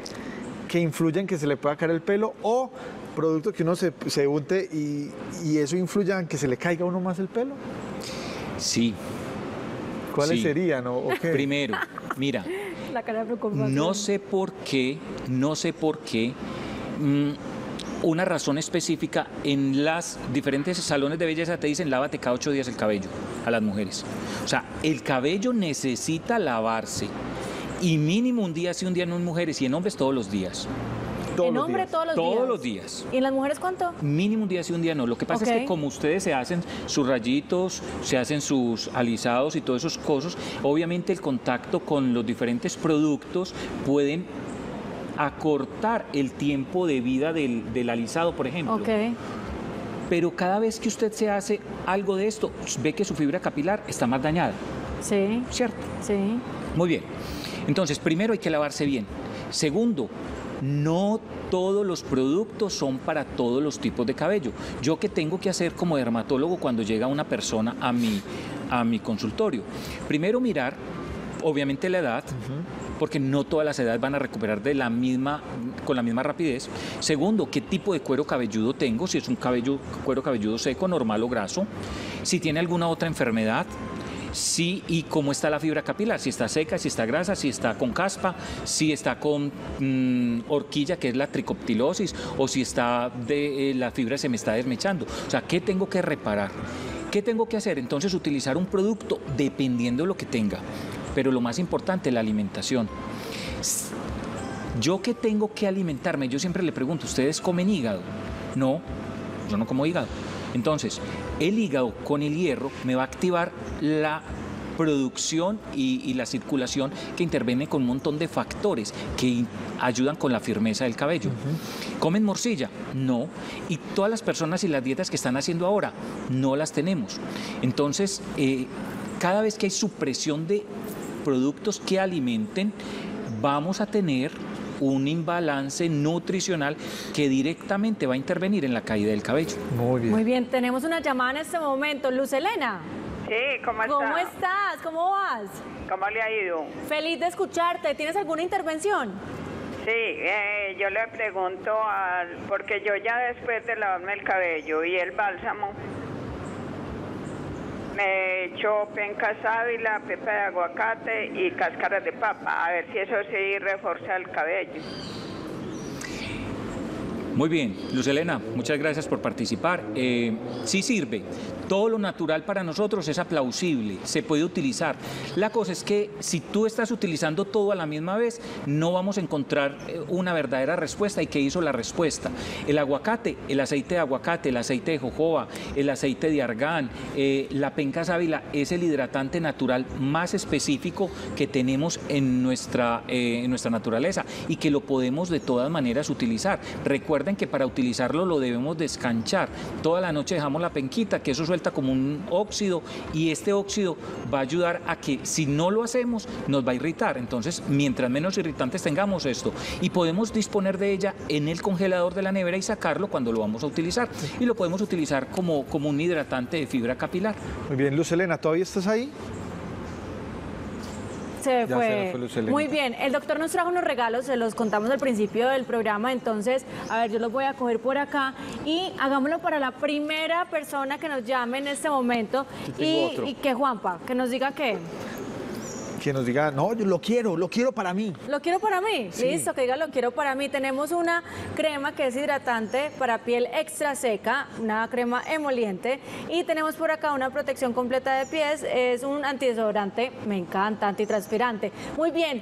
que influya en que se le pueda caer el pelo o producto que uno se unte y eso influya en que se le caiga a uno más el pelo? Sí. ¿Cuáles serían? ¿O qué? Primero, mira, la cara de preocupación. No sé por qué, una razón específica en las diferentes salones de belleza te dicen lávate cada 8 días el cabello a las mujeres. O sea, el cabello necesita lavarse y mínimo un día sí, un día no en mujeres y en hombres todos los días. ¿En hombres todos los días? Todos los días. ¿Y en las mujeres cuánto? Mínimo un día sí, un día no. Lo que pasa es que como ustedes se hacen sus rayitos, se hacen sus alisados y todas esas cosas, obviamente el contacto con los diferentes productos pueden acortar el tiempo de vida del alisado, por ejemplo. Okay. Pero cada vez que usted se hace algo de esto, ve que su fibra capilar está más dañada. Sí. ¿Cierto? Sí. Muy bien. Entonces, primero hay que lavarse bien. Segundo, no todos los productos son para todos los tipos de cabello. ¿Yo qué tengo que hacer como dermatólogo cuando llega una persona a mi consultorio? Primero mirar, obviamente, la edad, porque no todas las edades van a recuperar con la misma rapidez. Segundo, qué tipo de cuero cabelludo tengo, si es un cuero cabelludo seco, normal o graso, si tiene alguna otra enfermedad. Sí, y cómo está la fibra capilar, si está seca, si está grasa, si está con caspa, si está con horquilla, que es la tricoptilosis, o si está la fibra se me está desmechando. O sea, ¿qué tengo que reparar? ¿Qué tengo que hacer? Entonces, utilizar un producto dependiendo de lo que tenga. Pero lo más importante, la alimentación. ¿Yo qué tengo que alimentarme? Yo siempre le pregunto, ¿ustedes comen hígado? No, yo no como hígado. Entonces, el hígado con el hierro me va a activar la producción y la circulación que interviene con un montón de factores que ayudan con la firmeza del cabello. ¿Comen morcilla? No. Y todas las personas y las dietas que están haciendo ahora, no las tenemos. Entonces, cada vez que hay supresión de productos que alimenten, vamos a tener un imbalance nutricional que directamente va a intervenir en la caída del cabello. Muy bien. Muy bien, tenemos una llamada en este momento. Luz Elena. Sí, ¿cómo estás? ¿Cómo estás? ¿Cómo vas? ¿Cómo le ha ido? Feliz de escucharte. ¿Tienes alguna intervención? Sí, yo le pregunto, porque yo ya después de lavarme el cabello y el bálsamo, me echo penca sábila, pepa de aguacate y cáscaras de papa. A ver si eso sí refuerza el cabello. Muy bien, Luz Elena, muchas gracias por participar. Sí sirve. Todo lo natural para nosotros es aplausible, se puede utilizar. La cosa es que si tú estás utilizando todo a la misma vez, no vamos a encontrar una verdadera respuesta. ¿Y qué hizo la respuesta? El aguacate, el aceite de aguacate, el aceite de jojoba, el aceite de argán, la penca sábila es el hidratante natural más específico que tenemos en nuestra naturaleza y que lo podemos de todas maneras utilizar. Recuerden que para utilizarlo lo debemos descanchar. Toda la noche dejamos la penquita, que eso es como un óxido, y este óxido va a ayudar a que si no lo hacemos nos va a irritar. Entonces, mientras menos irritantes tengamos esto, y podemos disponer de ella en el congelador de la nevera y sacarlo cuando lo vamos a utilizar, y lo podemos utilizar como un hidratante de fibra capilar. Muy bien, Luz Elena, ¿todavía estás ahí? Se fue Luz Elena. Muy bien, el doctor nos trajo unos regalos, se los contamos al principio del programa, entonces, a ver, yo los voy a coger por acá y hagámoslo para la primera persona que nos llame en este momento y que Juanpa, que nos diga qué. Que nos diga, no, yo lo quiero para mí. ¿Lo quiero para mí? Sí. Listo, que diga lo quiero para mí. Tenemos una crema que es hidratante para piel extra seca, una crema emoliente, y tenemos por acá una protección completa de pies, es un antidesodorante, me encanta, antitranspirante. Muy bien.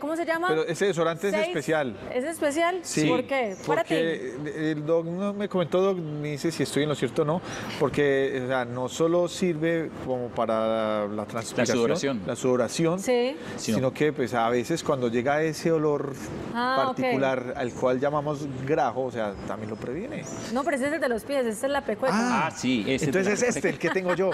¿Cómo se llama? Pero ese desodorante es especial. ¿Es especial? Sí. ¿Por qué? Para ti. El doc me comentó, doc, me dice si estoy en lo cierto o no, porque o sea, no solo sirve como para la transpiración, la sudoración sí, sino que pues, a veces cuando llega ese olor particular al cual llamamos grajo, o sea, también lo previene. No, pero ese es el de los pies, ese es la pecueca. Ah, sí. Ese entonces es este, el que tengo yo.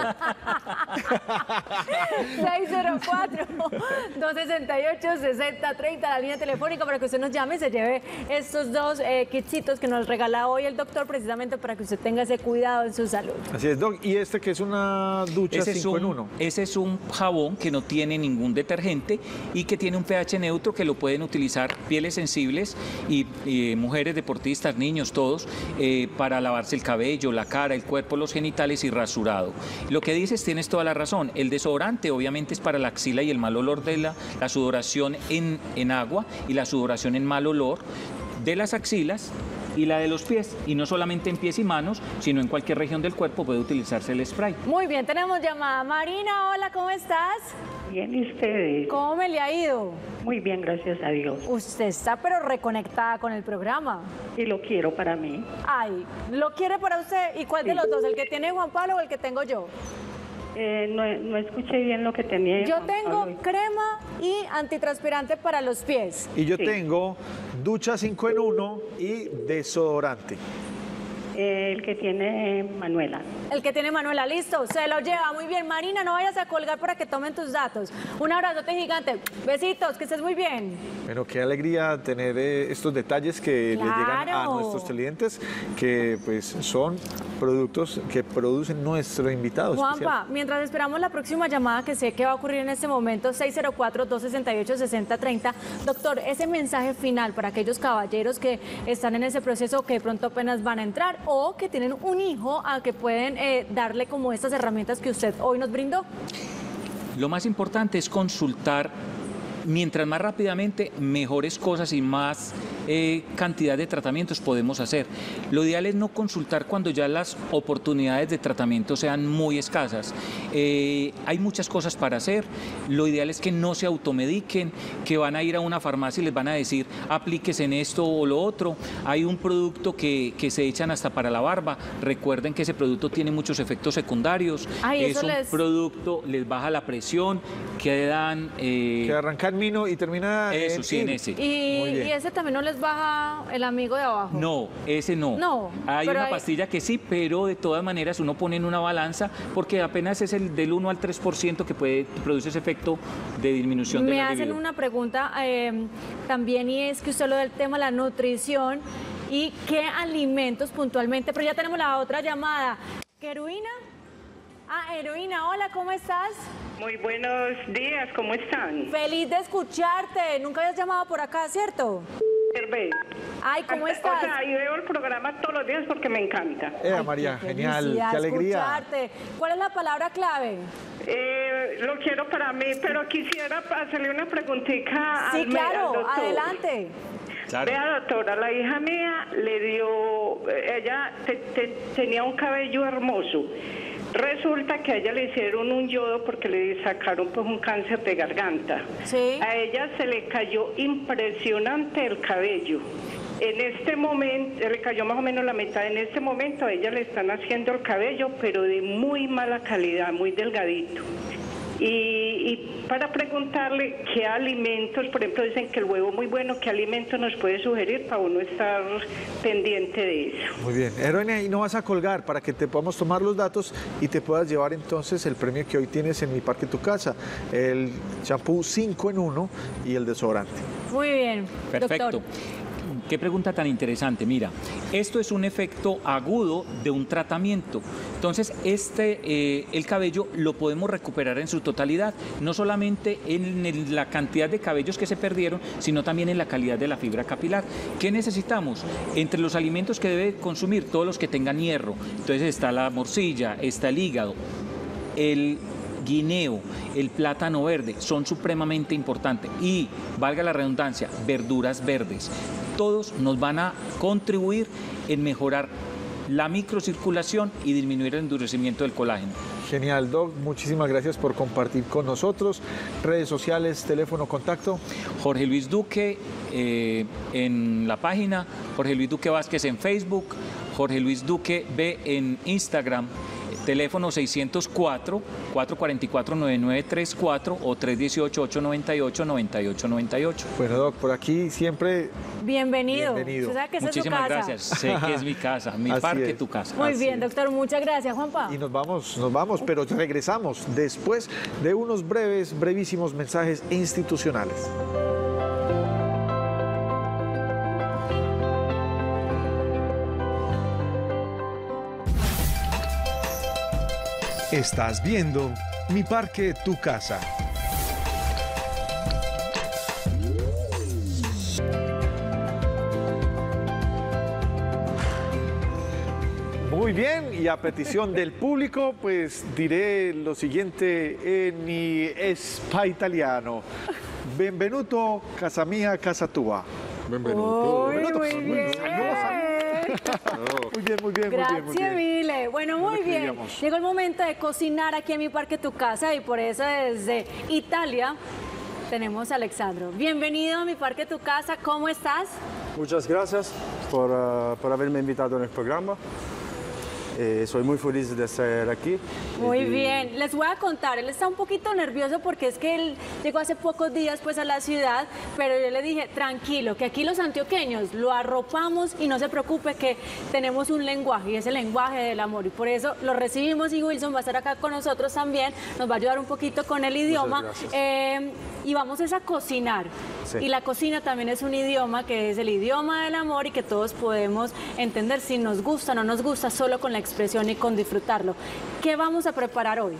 604-268-6030, la línea telefónica para que usted nos llame y se lleve estos dos kitsitos que nos regala hoy el doctor, precisamente para que usted tenga ese cuidado en su salud. Así es, doc. ¿Y este que es una ducha 5 en 1? Ese es un jabón que no tiene ningún detergente y que tiene un pH neutro que lo pueden utilizar pieles sensibles y mujeres, deportistas, niños, todos, para lavarse el cabello, la cara, el cuerpo, los genitales y rasurado. Lo que dices, tienes toda la razón. El desodorante obviamente es para la axila y el mal olor de la sudoración en agua y la sudoración en mal olor de las axilas y la de los pies, y no solamente en pies y manos, sino en cualquier región del cuerpo puede utilizarse el spray. Muy bien, tenemos llamada. Marina, hola, ¿cómo estás? Bien, ¿y ustedes? ¿Cómo me le ha ido? Muy bien, gracias a Dios. Usted está pero reconectada con el programa. Y lo quiero para mí. Ay, ¿lo quiere para usted? ¿Y cuál de los dos? ¿El que tiene Juan Pablo o el que tengo yo? No escuché bien lo que tenía. Yo tengo crema y antitranspirante para los pies. Y yo tengo ducha 5 en 1 y desodorante. El que tiene Manuela. El que tiene Manuela, listo, se lo lleva. Muy bien, Marina, no vayas a colgar para que tomen tus datos. Un abrazote gigante, besitos, que estés muy bien. Bueno, qué alegría tener estos detalles que le llegan a nuestros clientes, que pues son productos que producen nuestro invitado Juanpa, especial. Mientras esperamos la próxima llamada que sé que va a ocurrir en este momento, 604-268-6030. Doctor, ese mensaje final para aquellos caballeros que están en ese proceso, que de pronto apenas van a entrar o que tienen un hijo a que pueden darle como estas herramientas que usted hoy nos brindó. Lo más importante es consultar. Mientras más rápidamente, mejores cosas y más cantidad de tratamientos podemos hacer. Lo ideal es no consultar cuando ya las oportunidades de tratamiento sean muy escasas. Hay muchas cosas para hacer. Lo ideal es que no se automediquen, que van a ir a una farmacia y les van a decir, aplíquese en esto o lo otro. Hay un producto que se echan hasta para la barba. Recuerden que ese producto tiene muchos efectos secundarios. Ay, es un producto, les baja la presión, quedan... que arrancar vino y termina eso, en sí, en ese. ¿Y ese también no les baja el amigo de abajo? No, ese no. No. Hay una pastilla que sí, pero de todas maneras uno pone en una balanza porque apenas es el del 1 al 3% que puede produce ese efecto de disminución del individuo. Me hacen una pregunta también, y es que usted lo del tema de la nutrición y qué alimentos puntualmente, pero ya tenemos la otra llamada. ¿Heroína? Ah, heroína, hola, ¿cómo estás? Muy buenos días, ¿cómo están? Feliz de escucharte, nunca habías llamado por acá, ¿cierto? Ay, ¿cómo estás? O sea, yo veo el programa todos los días porque me encanta. Ay, María, qué genial, qué alegría escucharte. ¿Cuál es la palabra clave? Lo quiero para mí, pero quisiera hacerle una preguntita al doctor. Adelante. Claro. Vea, doctora, la hija mía le dio, ella tenía un cabello hermoso. Resulta que a ella le hicieron un yodo porque le sacaron pues un cáncer de garganta. ¿Sí? A ella se le cayó impresionante el cabello. En este momento, le cayó más o menos la mitad. En este momento a ella le están haciendo el cabello, pero de muy mala calidad, muy delgadito. Y para preguntarle qué alimentos, por ejemplo, dicen que el huevo es muy bueno, qué alimentos nos puede sugerir para uno estar pendiente de eso. Muy bien, Heroína, y no vas a colgar para que te podamos tomar los datos y te puedas llevar entonces el premio que hoy tienes en Mi Parque Tu Casa, el champú 5 en 1 y el desodorante. Muy bien, perfecto. Doctor. Qué pregunta tan interesante. Mira, esto es un efecto agudo de un tratamiento. Entonces, el cabello lo podemos recuperar en su totalidad, no solamente en la cantidad de cabellos que se perdieron, sino también en la calidad de la fibra capilar. ¿Qué necesitamos? Entre los alimentos que debe consumir, todos los que tengan hierro. Entonces, está la morcilla, está el hígado, el guineo, el plátano verde, son supremamente importantes. Y, valga la redundancia, verduras verdes. Todos nos van a contribuir en mejorar la microcirculación y disminuir el endurecimiento del colágeno. Genial, Doc. Muchísimas gracias por compartir con nosotros. Redes sociales, teléfono, contacto. Jorge Luis Duque en la página, Jorge Luis Duque Vázquez en Facebook, Jorge Luis Duque B en Instagram. Teléfono 604-444-9934 o 318-898-9898. Bueno, Doc, por aquí siempre... Bienvenido. Usted sabe que esa es su casa. Muchísimas gracias. Sé que es mi casa, Mi Parque Tu Casa. Muy bien, doctor. Muchas gracias, Juanpa. Y nos vamos, pero regresamos después de unos brevísimos mensajes institucionales. Estás viendo Mi Parque Tu Casa. Muy bien, y a petición del público, pues diré lo siguiente en mi spa italiano. Benvenuto, casa mía, casa tua. Benvenuto. Uy, benvenuto. Muy bien. Muy bien. Gracias mille. Bueno, muy bien. Llegó el momento de cocinar aquí en Mi Parque Tu Casa y por eso desde Italia tenemos a Alejandro. Bienvenido a Mi Parque Tu Casa. ¿Cómo estás? Muchas gracias por haberme invitado en el programa. Soy muy feliz de estar aquí. Muy bien, les voy a contar, él está un poquito nervioso porque es que él llegó hace pocos días pues a la ciudad, pero yo le dije, tranquilo, que aquí los antioqueños lo arropamos y no se preocupe que tenemos un lenguaje y es el lenguaje del amor y por eso lo recibimos y Wilson va a estar acá con nosotros también, nos va a ayudar un poquito con el idioma y vamos a cocinar. Sí. Y la cocina también es un idioma que es el idioma del amor y que todos podemos entender si nos gusta o no nos gusta, solo con la expresión y con disfrutarlo. ¿Qué vamos a preparar hoy?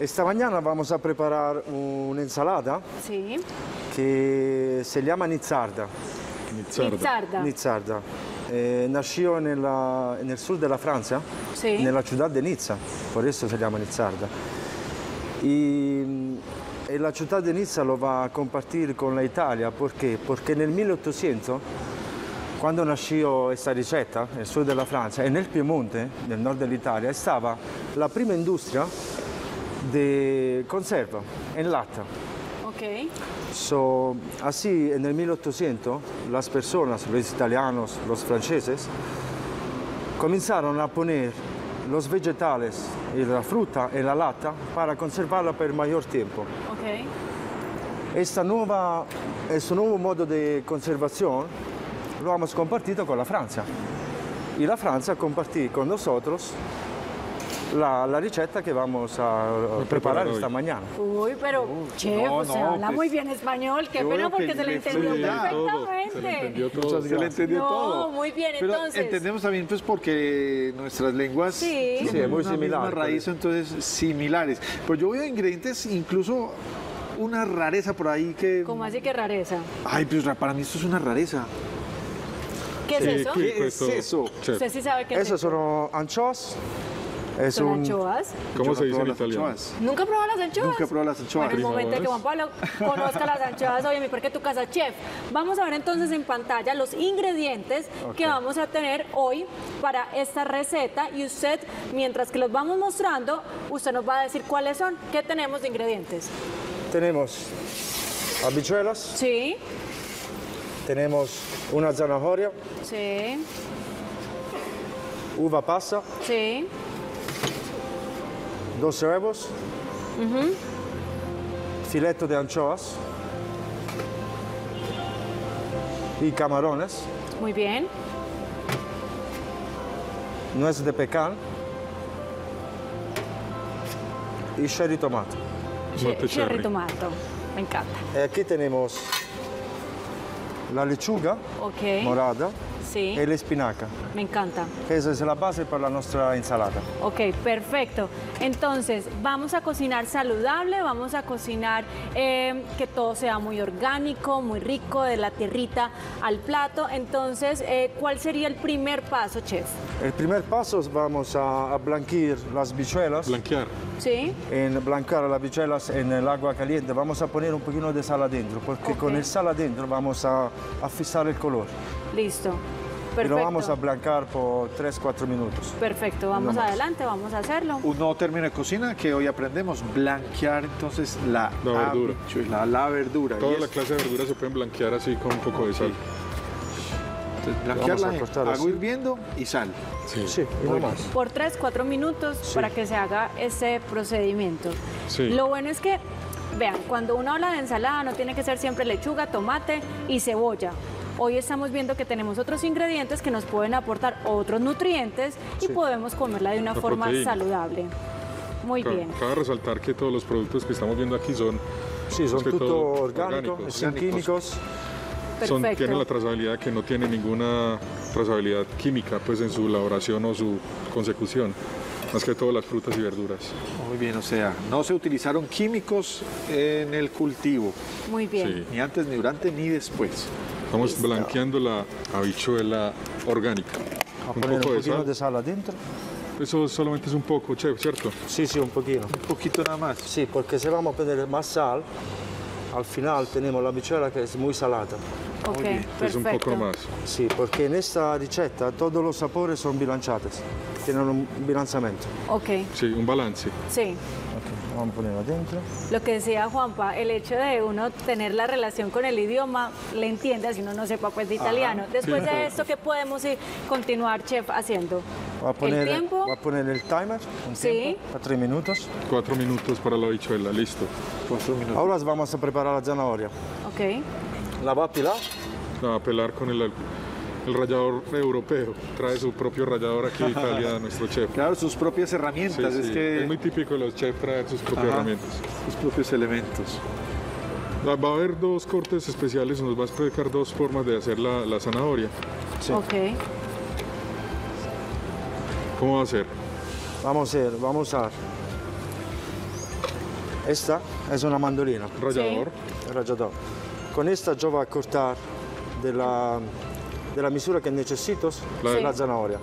Esta mañana vamos a preparar una ensalada que se llama nizzarda. Nizzarda. Nació en el sur de la Francia, en la ciudad de Nizza, por eso se llama nizzarda. E la città di Nizza lo va a compartire con l'Italia perché? Perché nel 1800, quando nasce questa ricetta nel sud della Francia e nel Piemonte, nel nord dell'Italia, stava la prima industria di conserva e latte. Ok. So, così nel 1800 le persone, gli italiani, gli francesi, cominciarono a porre los vegetales y la fruta en la lata para conservarla por mayor tiempo. Okay. Este nuevo modo de conservación lo hemos compartido con la Francia. Y la Francia compartió con nosotros la ricetta che vamo a preparare questa mattina. Uy, però chef, se habla muy bien español, qué pena porque se lo entendió perfectamente. Se lo entendió todo. No, muy bien, entonces. Entendemos también pues porque nuestras lenguas tienen una misma raíz, entonces similares. Pues yo veo ingredientes incluso una rareza por ahí que... ¿Cómo así que rareza? Ay, pues para mí esto es una rareza. ¿Qué es eso? ¿Qué es eso? Usted sí sabe qué es eso. Esos son anchoas. ¿Son anchoas? ¿Cómo se dice en italiano? ¿Nunca he probado las anchoas? Nunca he probado las anchoas. Bueno, en el momento que Juan Pablo conozca las anchoas, oye, Mi Parque Tu Casa, chef. Vamos a ver entonces en pantalla los ingredientes que vamos a tener hoy para esta receta y usted, mientras que los vamos mostrando, usted nos va a decir cuáles son. ¿Qué tenemos de ingredientes? Tenemos habichuelas. Sí. Tenemos una zanahoria. Sí. Uva pasa. Sí. 12 huevos, fileto de anchoas y camarones. Muy bien. Nuez de pecan y cherry tomato. Cherry tomato, me encanta. Y aquí tenemos la lechuga morada. Sí. Y la espinaca. Me encanta. Esa es la base para nuestra ensalada. Ok, perfecto. Entonces, vamos a cocinar saludable, vamos a cocinar que todo sea muy orgánico, muy rico, de la tierrita al plato. Entonces, ¿cuál sería el primer paso, chef? El primer paso es vamos a blanquear las habichuelas. Blanquear. Sí. En blanquear las habichuelas en el agua caliente. Vamos a poner un poquito de sal adentro, porque con el sal adentro vamos a fijar el color. Listo. Perfecto. Y lo vamos a blanquear por 3-4 minutos. Perfecto, vamos adelante, vamos a hacerlo. Un nuevo término de cocina que hoy aprendemos, blanquear entonces la verdura. La verdura. Toda la clase de verduras se pueden blanquear así con un poco de sal. Entonces, blanquearla, agua hirviendo y sal. Sí, sí, por 3-4 minutos para que se haga ese procedimiento. Sí. Lo bueno es que, vean, cuando uno habla de ensalada no tiene que ser siempre lechuga, tomate y cebolla. Hoy estamos viendo que tenemos otros ingredientes que nos pueden aportar otros nutrientes y podemos comerla de una forma saludable. Muy bien. Cabe resaltar que todos los productos que estamos viendo aquí son... Sí, son todo orgánicos, sin químicos. Tienen la trazabilidad que no tiene ninguna trazabilidad química pues, en su elaboración o su consecución. Más que todo las frutas y verduras. Muy bien, o sea, no se utilizaron químicos en el cultivo. Muy bien. Sí. Ni antes, ni durante, ni después. Estamos blanqueando la habichuela orgánica. A poner un poquito de sal adentro. Eso solamente es un poco, chef, ¿cierto? Sí, sí, un poquito. Un poquito nada más. Sí, porque si vamos a poner más sal, al final tenemos la habichuela que es muy salada. Ok, muy bien. Perfecto. Es un poco más. Sí, porque en esta ricetta todos los sabores son balanceados. Tienen un balanceamiento. Ok. Sí, un balance. Sí. Vamos a ponerlo adentro. Lo que decía Juanpa, el hecho de uno tener la relación con el idioma, le entiende, si uno no sepa pues de italiano. Después de esto, ¿qué podemos continuar, chef, haciendo? Voy a poner el timer, un tiempo, 4 minutos. 4 minutos para la habichuela, listo. 4 minutos. Ahora vamos a preparar la zanahoria. Ok. ¿La va a pelar? La va a pelar con el rallador europeo. Trae su propio rallador aquí de Italia, nuestro chef. Claro, sus propias herramientas. Sí, es muy típico de los chefs traer sus propias herramientas. Sus propios elementos. Va a haber 2 cortes especiales, nos va a explicar 2 formas de hacer la zanahoria. Sí. Ok. ¿Cómo va a ser? Vamos a usar... Esta es una mandolina. Rallador. Sí. Rallador. Con esta yo voy a cortar de la misura que necesito la zanahoria.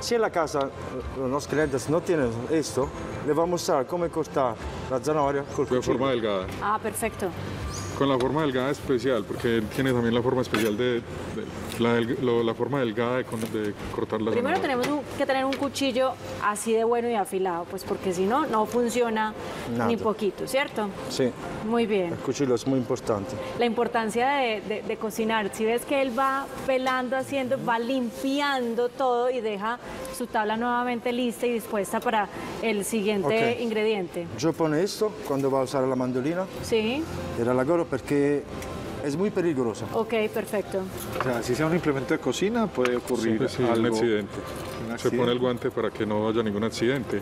Si en la casa los clientes no tienen esto, les voy a mostrar cómo cortar la zanahoria con cuchillo. De forma delgada. Ah, perfecto. Con la forma delgada especial, porque tiene también la forma especial la forma delgada de cortar la zanahoria. Primero tenemos que tener un cuchillo así de bueno y afilado, pues porque si no, no funciona nada. Ni poquito, ¿cierto? Sí. Muy bien. El cuchillo es muy importante. La importancia de cocinar. Si ves que él va pelando, va limpiando todo y deja su tabla nuevamente lista y dispuesta para el siguiente ingrediente. Yo pongo esto cuando va a usar la mandolina. Sí. Era la gorra porque es muy peligroso. Ok, perfecto. O sea, si sea un implemento de cocina puede ocurrir algo, un accidente. Se pone el guante para que no haya ningún accidente.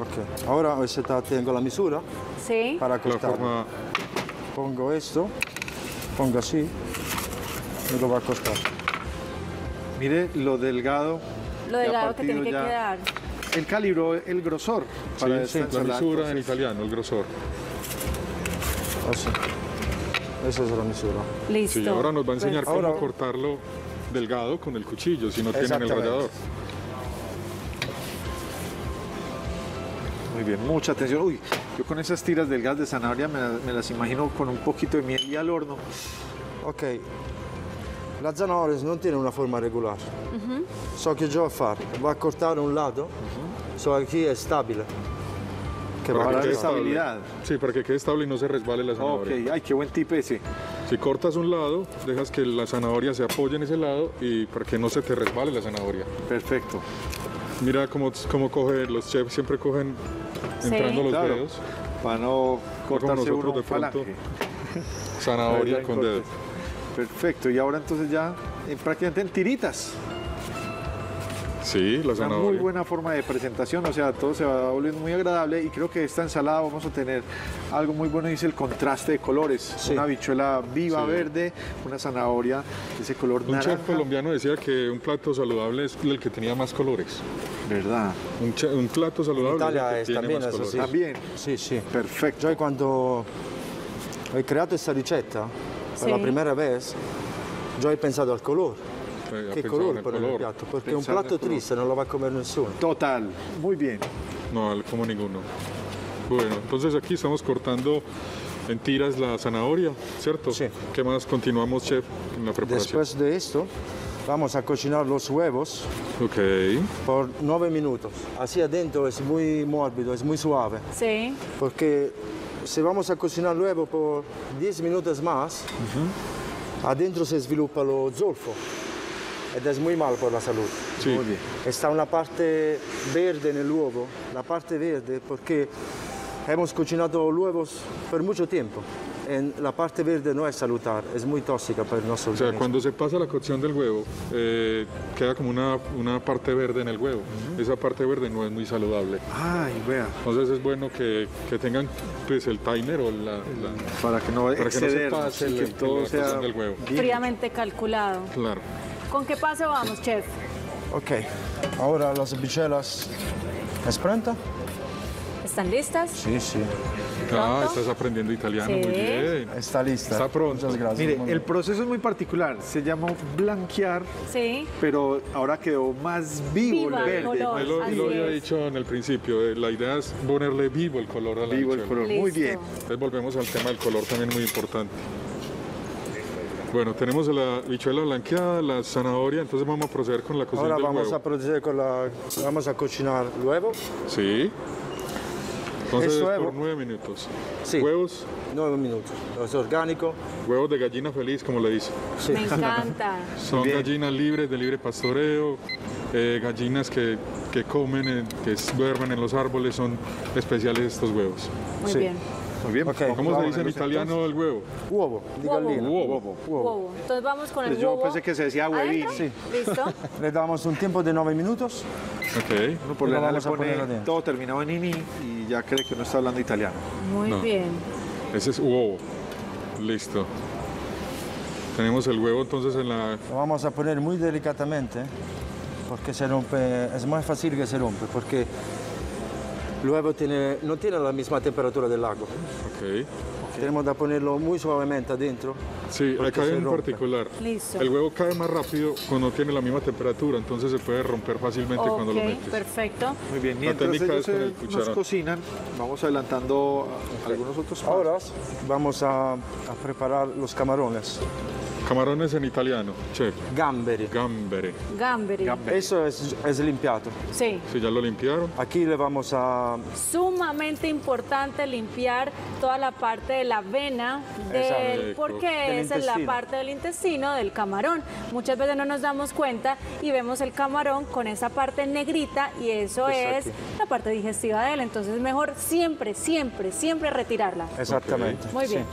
Ok, ahora tengo la misura para cortar. Pongo esto, pongo así y lo va a cortar. Mire lo delgado. Lo delgado que tiene que quedar. Él calibró el grosor para esta ensalada. La misura en italiano, el grosor. Así. Esa es la misura. Listo. Sí, ahora nos va a enseñar cómo cortarlo delgado con el cuchillo, si no tienen el rallador. Muy bien, mucha atención. Uy, yo con esas tiras delgadas de zanahoria me las imagino con un poquito de miel y al horno. Ok. Las zanahorias no tienen una forma regular. So che io voy a cortar un lado, so aquí es estable. Que para que estabilidad. Sí, para que quede estable y no se resbale la zanahoria. Ok, ay, qué buen tip ese. Si cortas un lado, dejas que la zanahoria se apoye en ese lado y para que no se te resbale la zanahoria. Perfecto. Mira cómo coge, los chefs siempre cogen entrando los dedos. Para no cortarse uno de pronto. Zanahoria con dedos. Perfecto, y ahora entonces ya prácticamente en tiritas. Sí, la zanahoria. Una muy buena forma de presentación, o sea, todo se va volviendo muy agradable y creo que esta ensalada vamos a tener algo muy bueno, dice el contraste de colores. Sí. Una habichuela viva verde, una zanahoria de ese color naranja. Un chef colombiano decía que un plato saludable es el que tenía más colores. ¿Verdad? Un plato saludable Italia es el que tiene más colores. También. Sí, sí. Perfecto. Yo cuando he creado esta receta, por la primera vez, yo he pensado al color. ¿Qué color para el plato? Porque un plato triste no lo va a comer ninguno. Total, muy bien. No, como ninguno. Bueno, entonces aquí estamos cortando en tiras la zanahoria, ¿cierto? Sí. ¿Qué más continuamos, chef, en la preparación? Después de esto, vamos a cocinar los huevos por 9 minutos. Así adentro es muy mórbido, es muy suave. Sí. Porque si vamos a cocinar el huevo por 10 minutos más, adentro se desarrolla lo zolfo. Es muy malo por la salud. Sí. Muy bien. Está una parte verde en el huevo, la parte verde porque hemos cocinado huevos por mucho tiempo. La parte verde no es saludable, es muy tóxica para nuestro organismo. O sea, cuando se pasa la cocción del huevo, queda como una parte verde en el huevo. Esa parte verde no es muy saludable. Ay, vea. Entonces es bueno que tengan pues, el timer o para que no exceder, no se pase que todo sea del huevo. Fríamente calculado. Claro. ¿Con qué paso vamos, chef? Ok, ahora las habichuelas es pronta. ¿Están listas? Sí, sí. Ah, estás aprendiendo italiano, muy bien. Está lista. Está pronta. Muchas gracias. Mire, el proceso es muy particular, se llama blanquear, pero ahora quedó más vivo el verde. Yo lo había dicho en el principio, la idea es ponerle vivo el color a la habichuela. Muy bien. Entonces volvemos al tema del color, también muy importante. Bueno, tenemos la habichuela blanqueada, la zanahoria, entonces vamos a proceder con la cocción del huevo. Ahora vamos a cocinar el huevo. Sí. Entonces es por 9 minutos. Sí. ¿Huevos? 9 minutos. Es orgánico. Huevos de gallina feliz, como le dicen. Sí. Me encanta. Son gallinas libres, de libre pastoreo, gallinas que comen, que duermen en los árboles, son especiales estos huevos. Muy bien. Muy bien. Okay. ¿Cómo se dice en italiano el huevo? Uovo. Uovo. Entonces vamos con el huevo. Yo pensé que se decía huevín. Sí. ¿Listo? Le damos un tiempo de 9 minutos. Ok. Uno por la le pone todo terminado en ini y ya cree que uno está hablando italiano. Muy bien. Ese es uovo. Listo. Tenemos el huevo entonces en la... Lo vamos a poner muy delicadamente porque se rompe, es más fácil que se rompe porque... Luego no tiene la misma temperatura del lago. Okay. Tenemos que ponerlo muy suavemente adentro. Sí, acá en particular. Listo. El huevo cae más rápido cuando tiene la misma temperatura, entonces se puede romper fácilmente cuando lo metes. Perfecto. Muy bien. Mientras ellos nos cocinan, vamos adelantando algunos otros pasos. Ahora vamos a preparar los camarones. Camarones en italiano, chef. Gamberi. Gamberi. Gamberi. Eso es limpiado. Sí. Sí, ya lo limpiaron. Aquí le vamos a... Sumamente importante limpiar toda la parte de la vena, porque esa es la parte del intestino del camarón. Muchas veces no nos damos cuenta y vemos el camarón con esa parte negrita y eso es la parte digestiva de él. Entonces es mejor siempre, siempre, siempre retirarla. Exactamente. Okay. Muy bien. Sí.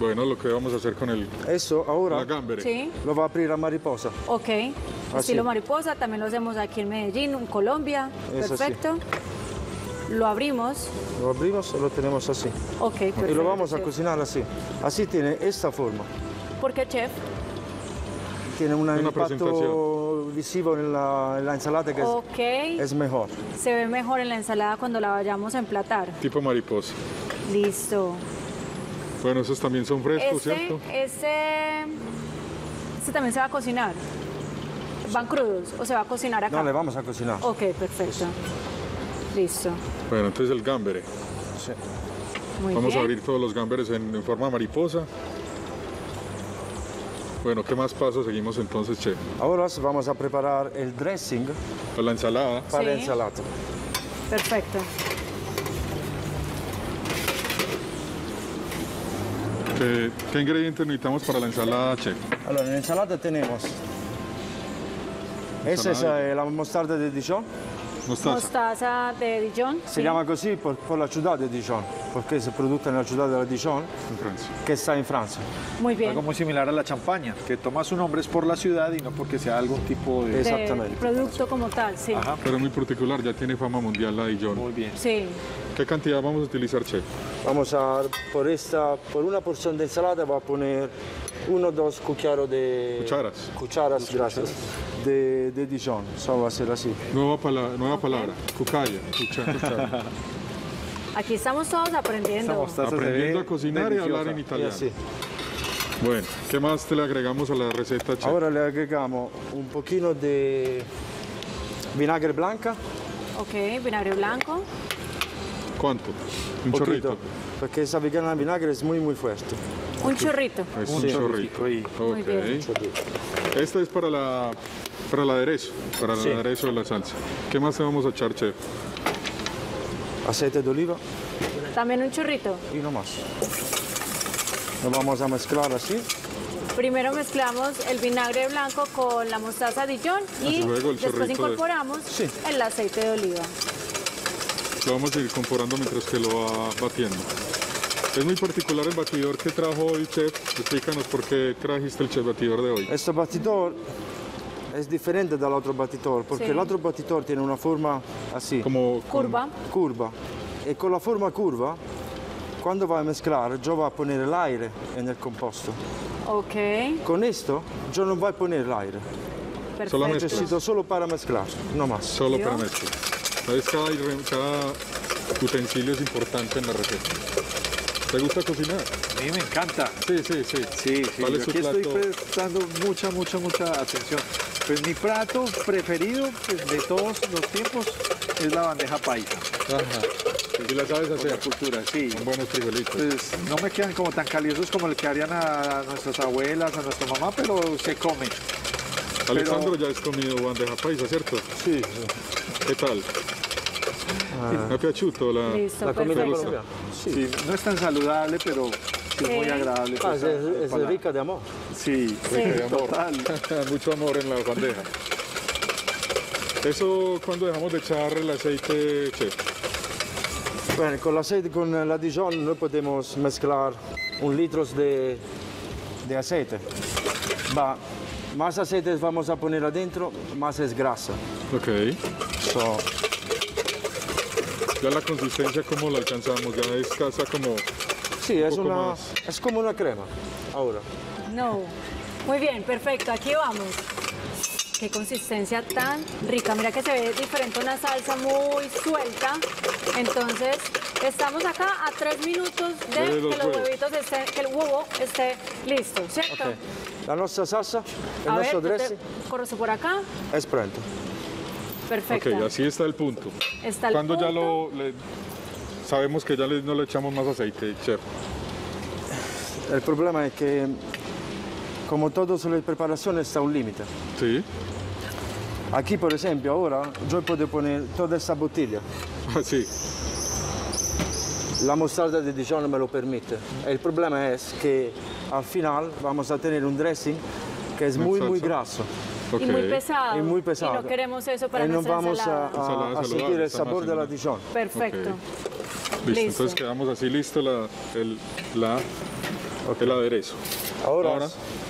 Bueno, lo que vamos a hacer con el... Eso, ahora... La gamberi. Sí. Lo va a abrir a mariposa. Ok. Así. Estilo mariposa, también lo hacemos aquí en Medellín, en Colombia. Eso perfecto. Sí. Lo abrimos. Lo abrimos y lo tenemos así. Ok, perfecto. Y lo vamos a cocinar así. Así tiene esta forma. ¿Por qué, chef? Tiene un impacto visivo en la ensalada que es mejor. Se ve mejor en la ensalada cuando la vayamos a emplatar. Tipo mariposa. Listo. Bueno, esos también son frescos, ¿cierto? Este también se va a cocinar. ¿Van crudos o se va a cocinar acá? No, le vamos a cocinar. Ok, perfecto. Pues... Listo. Bueno, entonces el gamberi. Sí. Muy bien. Vamos a abrir todos los gamberes en forma mariposa. Bueno, ¿qué más pasos seguimos entonces, chef? Ahora vamos a preparar el dressing. Para la ensalada. Para la ensalada. Perfecto. ¿Qué ingredientes necesitamos para la ensalada, chef? Ahora, en la ensalada tenemos... Esa es la mostarda de Dijon. Mostaza. Mostaza de Dijon. Se llama così por la ciudad de Dijon, porque se produce en la ciudad de Dijon, en Francia. Que está en Francia. Muy bien. Algo muy similar a la champaña, que toma su nombre es por la ciudad y no porque sea algún tipo de... Exactamente. Producto como tal, sí. Ajá. Pero muy particular, ya tiene fama mundial la Dijon. Muy bien. Sí. ¿Qué cantidad vamos a utilizar, chef? Vamos a, por una porción de ensalada, va a poner 1 o 2 cucharas de... Cucharas. Cucharas, gracias. De Dijon, va a ser así. Nueva palabra, cucaya. Cuchara. Aquí estamos todos aprendiendo. Aprendiendo a cocinar y a hablar en italiano. Sí. Bueno, ¿qué más le agregamos a la receta, chef? Ahora le agregamos un poquito de vinagre blanca. Ok, vinagre blanco. ¿Cuánto? Un chorrito. Porque esa vegana de vinagre es muy, muy fuerte. Un chorrito. Es un chorrito. Muy bien. Esta es para el aderezo, de la salsa. ¿Qué más le vamos a echar, chef? Aceite de oliva. También un chorrito. Y no más. Lo vamos a mezclar así. Primero mezclamos el vinagre blanco con la mostaza Dijon y después incorporamos el aceite de oliva. Lo vamos a ir incorporando mientras que lo va batiendo. Es muy particular el batidor que trajo hoy, chef. Explícanos por qué trajiste el batidor de hoy. Este batidor es diferente del otro batidor, porque el otro batidor tiene una forma así. Como curva. Curva. Y con la forma curva, cuando va a mezclar, yo voy a poner el aire en el composto. Ok. Con esto, yo no voy a poner el aire. Perfecto. Solo necesito para mezclar, no más. Solo para mezclar. ¿Sabes? Cada utensilio es importante en la receta. ¿Te gusta cocinar? A mí me encanta. Sí. ¿Cuál es su plato? Aquí estoy prestando mucha atención. Pues mi plato preferido de todos los tiempos es la bandeja paisa. Ajá. ¿Y la sabes hacer? La cultura, sí. Con buenos frijolitos. Pues no me quedan como tan caliosos como el que harían a nuestras abuelas, a nuestra mamá, pero se come. Alejandro, ya has comido bandeja paisa, ¿cierto? Sí. ¿Qué tal? Mi è piaciuto la comida colombiana. Sí, no es tan saludable, pero sí es muy agradable. Ah, es rica de amor. Sí, rica de amor. Mucho amor en la bandeja. Eso cuando dejamos de echar el aceite, chef. Bueno, con el aceite, con la Dijon, no podemos mezclar 1 litro de aceite. Va, más aceites vamos a poner adentro, más es grasa. Ok. So. Ya la consistencia, ¿cómo la alcanzamos? Ya es casi como... Sí, un poco más. Es como una crema, ahora. No. Muy bien, perfecto, aquí vamos. Qué consistencia tan rica, mira que se ve diferente, una salsa muy suelta. Entonces, estamos acá a 3 minutos de que los huevitos estén, que el huevo esté listo, ¿cierto? Okay. La nuestra salsa, el a nuestro dressing. Corroso por acá. Es pronto. Perfecto. Ok, así está el punto. Está el punto. Cuando ya sabemos que ya no le echamos más aceite, chef. El problema es que, como todas las preparaciones, está un límite. Sí. Aquí, por ejemplo, ahora yo puedo poner toda esta botella. Sí. La mostarda de Dijon me lo permite. El problema es que al final vamos a tener un dressing que es muy graso. Okay. Y muy pesado. Y muy pesado. Y no queremos eso para nuestra ensalada. Y no vamos a sentir el sabor de la Dijon. Perfecto. Okay. Listo. Entonces quedamos así listo el aderezo. Ahora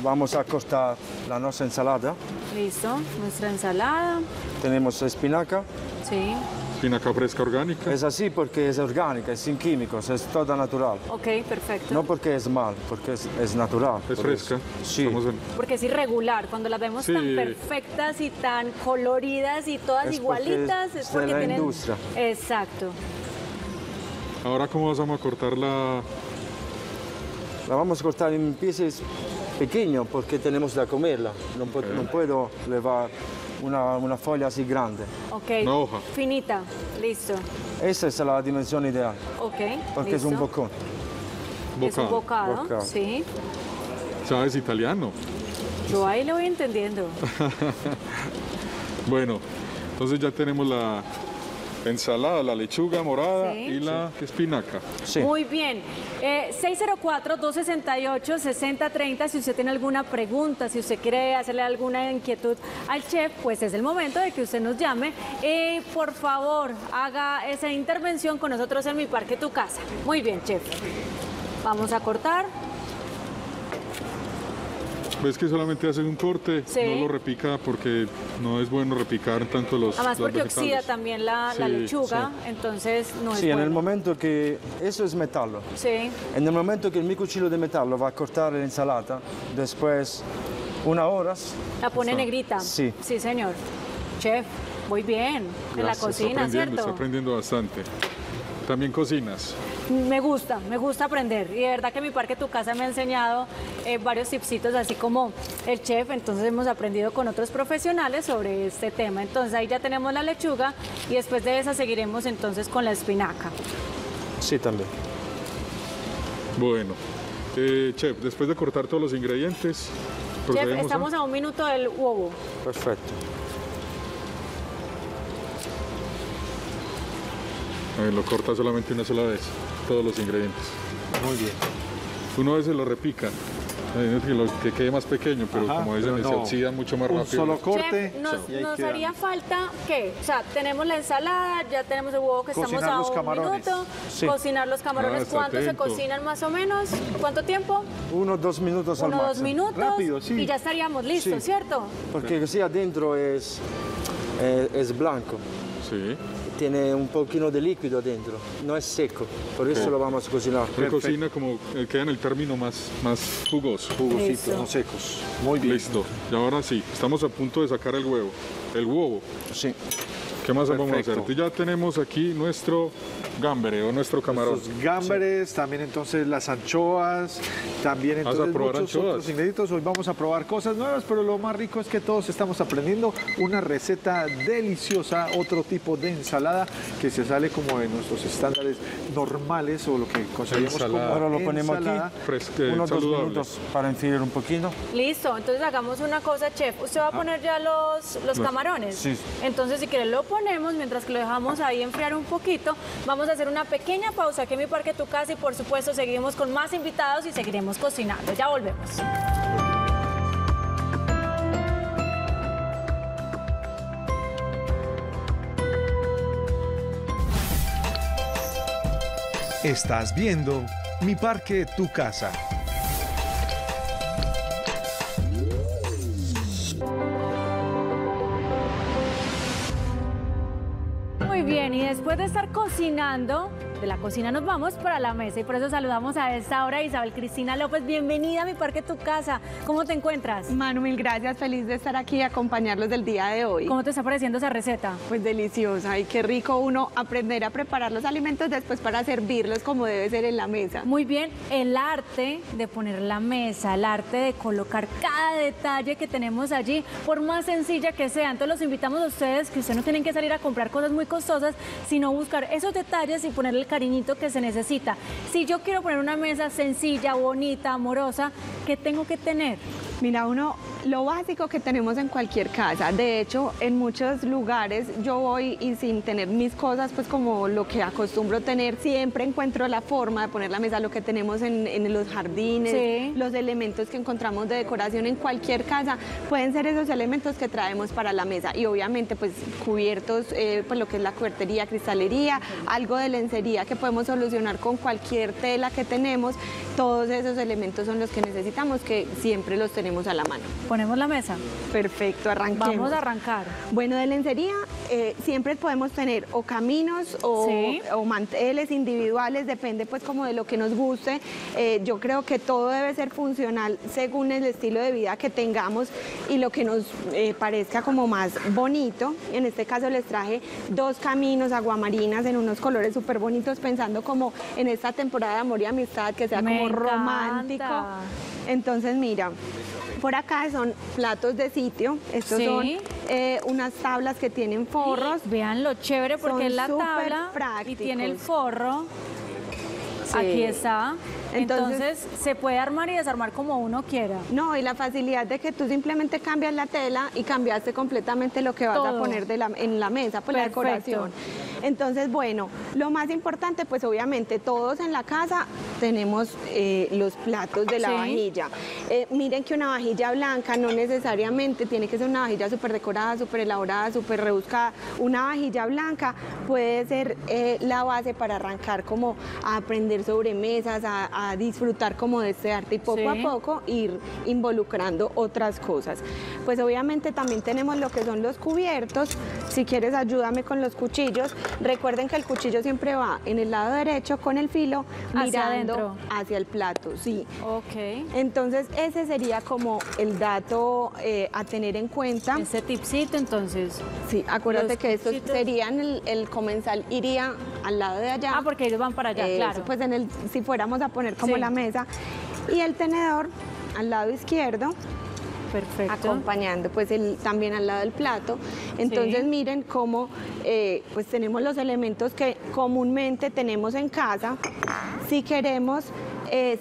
vamos a cortar la nuestra ensalada. Listo, nuestra ensalada. Tenemos espinaca. Sí. Espinaca fresca orgánica. Es así porque es orgánica, es sin químicos, es toda natural. Ok, perfecto. No porque es mal, porque es natural. Es fresca. Sí. Porque es irregular, cuando las vemos tan perfectas y tan coloridas y todas igualitas, es porque tienen... industria. Exacto. Ahora, ¿cómo vamos a cortar la...? La vamos a cortar en piezas pequeñas porque tenemos que comerla. No, no puedo llevar una folla así grande. Ok, una hoja. Finita, listo. Esa es la dimensión ideal. Ok, porque listo. Es un bocón. Es un bocado, sí. ¿Sabes italiano? Yo ahí lo voy entendiendo. Bueno, entonces ya tenemos la... ensalada, la lechuga morada y la espinaca. Sí. Muy bien. 604-268-6030. Si usted tiene alguna pregunta, si usted quiere hacerle alguna inquietud al chef, pues es el momento de que usted nos llame. Por favor, haga esa intervención con nosotros en Mi Parque Tu Casa. Muy bien, chef. Vamos a cortar. ¿Ves que solamente haces un corte? Sí. No lo repica porque no es bueno repicar tanto los... Además porque oxida también la lechuga, entonces no es bueno. Sí, en el momento que... Eso es metal. Sí. En el momento que mi cuchillo de metal va a cortar la ensalada, después unas horas... La pone negrita. Sí. Sí, señor. Chef, muy bien. Gracias. En la cocina, ¿cierto? Está aprendiendo bastante. ¿También cocinas? Me gusta aprender. Y de verdad que Mi Parque Tu Casa me ha enseñado varios tipsitos, así como el chef. Entonces hemos aprendido con otros profesionales sobre este tema. Entonces ahí ya tenemos la lechuga y después de esa seguiremos entonces con la espinaca. Sí, también. Bueno, chef, después de cortar todos los ingredientes... Chef, estamos a 1 minuto del huevo. Perfecto. Lo corta solamente una sola vez, todos los ingredientes. Muy bien. Una vez se lo repica, que quede más pequeño, pero como dicen, se oxida mucho más rápido. Solo corte. Chef, nos haría falta, ¿qué? O sea, tenemos la ensalada, ya tenemos el huevo que cocinar estamos a 1 minuto. Sí. Cocinar los camarones, ¿cuánto se cocinan más o menos? ¿Cuánto tiempo? 1 o 2 minutos al máximo. 1 o 2 minutos rápido, sí. Y ya estaríamos listos, ¿cierto? Porque si adentro es blanco. Sí. Tiene un poquito de líquido adentro, no es seco, por eso lo vamos a cocinar. Se cocina como queda en el término más jugoso. Jugositos, no secos. Muy bien. Listo. Y ahora sí, estamos a punto de sacar el huevo. El huevo. Sí. ¿Qué más vamos a hacer? Y ya tenemos aquí nuestro gámbere o nuestro camarón. Los gámberes, también entonces las anchoas, también entonces muchos otros ingredientes. Hoy vamos a probar cosas nuevas, pero lo más rico es que todos estamos aprendiendo una receta deliciosa, otro tipo de ensalada que se sale como de nuestros estándares normales o lo que conseguimos como ensalada. Ahora lo ponemos aquí, 1 o 2 minutos para enfriar un poquito. Listo, entonces hagamos una cosa, chef. Usted va a poner ya los camarones. camarones. Sí. Entonces, si quieres lo ponemos, mientras que lo dejamos ahí enfriar un poquito. Vamos a hacer una pequeña pausa aquí en Mi Parque Tu Casa y, por supuesto, seguimos con más invitados y seguiremos cocinando. Ya volvemos. Estás viendo Mi Parque Tu Casa. Muy bien, y después de estar cocinando, de la cocina nos vamos para la mesa y por eso saludamos a esta hora a Isabel Cristina López. Bienvenida a Mi Parque Tu Casa. ¿Cómo te encuentras? Manu, mil gracias. Feliz de estar aquí y acompañarlos del día de hoy. ¿Cómo te está pareciendo esa receta? Pues deliciosa, y qué rico uno aprender a preparar los alimentos después para servirlos como debe ser en la mesa. Muy bien, el arte de poner la mesa, el arte de colocar cada detalle que tenemos allí, por más sencilla que sea. Entonces los invitamos a ustedes, que ustedes no tienen que salir a comprar cosas muy costosas, sino buscar esos detalles y ponerle el cariñito que se necesita. Si yo quiero poner una mesa sencilla, bonita, amorosa, ¿qué tengo que tener? Mira, uno, lo básico que tenemos en cualquier casa. De hecho, en muchos lugares yo voy y sin tener mis cosas, pues como lo que acostumbro tener, siempre encuentro la forma de poner la mesa, lo que tenemos en los jardines, sí, los elementos que encontramos de decoración en cualquier casa, pueden ser esos elementos que traemos para la mesa. Y obviamente, pues cubiertos, pues lo que es la cubertería, cristalería, sí, algo de lencería que podemos solucionar con cualquier tela que tenemos. Todos esos elementos son los que necesitamos, que siempre los tenemos a la mano. ¿Ponemos la mesa? Perfecto, arranquemos. Vamos a arrancar. Bueno, de lencería siempre podemos tener o caminos o, sí, o manteles individuales, depende pues como de lo que nos guste. Yo creo que todo debe ser funcional según el estilo de vida que tengamos y lo que nos parezca como más bonito. En este caso les traje dos caminos aguamarinas en unos colores súper bonitos, pensando como en esta temporada de amor y amistad, que sea como romántico. Entonces mira, por acá son platos de sitio, estos sí, son unas tablas que tienen forros. Vean lo chévere, porque es la tabla prácticos, y tiene el forro. Sí. Aquí está. Entonces, se puede armar y desarmar como uno quiera. No, y la facilidad de que tú simplemente cambias la tela y cambiaste completamente lo que vas a poner en la mesa, pues la decoración. Entonces, bueno, lo más importante, pues obviamente todos en la casa tenemos los platos de la sí, vajilla. Miren que una vajilla blanca no necesariamente tiene que ser una vajilla súper decorada, súper elaborada, súper rebuscada. Una vajilla blanca puede ser la base para arrancar como a aprender sobre mesas, a disfrutar como de este arte y poco sí, a poco ir involucrando otras cosas. Pues obviamente también tenemos lo que son los cubiertos. Si quieres ayúdame con los cuchillos. Recuerden que el cuchillo siempre va en el lado derecho con el filo mirando hacia el plato. Sí. Okay. Entonces ese sería como el dato a tener en cuenta. Ese tipcito entonces. Sí, acuérdate que estos serían, el comensal iría al lado de allá. Ah, porque ellos van para allá, claro. Pues en el, si fuéramos a poner como sí, la mesa, y el tenedor al lado izquierdo. Perfecto. Acompañando pues también al lado del plato. Entonces sí, miren cómo pues tenemos los elementos que comúnmente tenemos en casa. Si queremos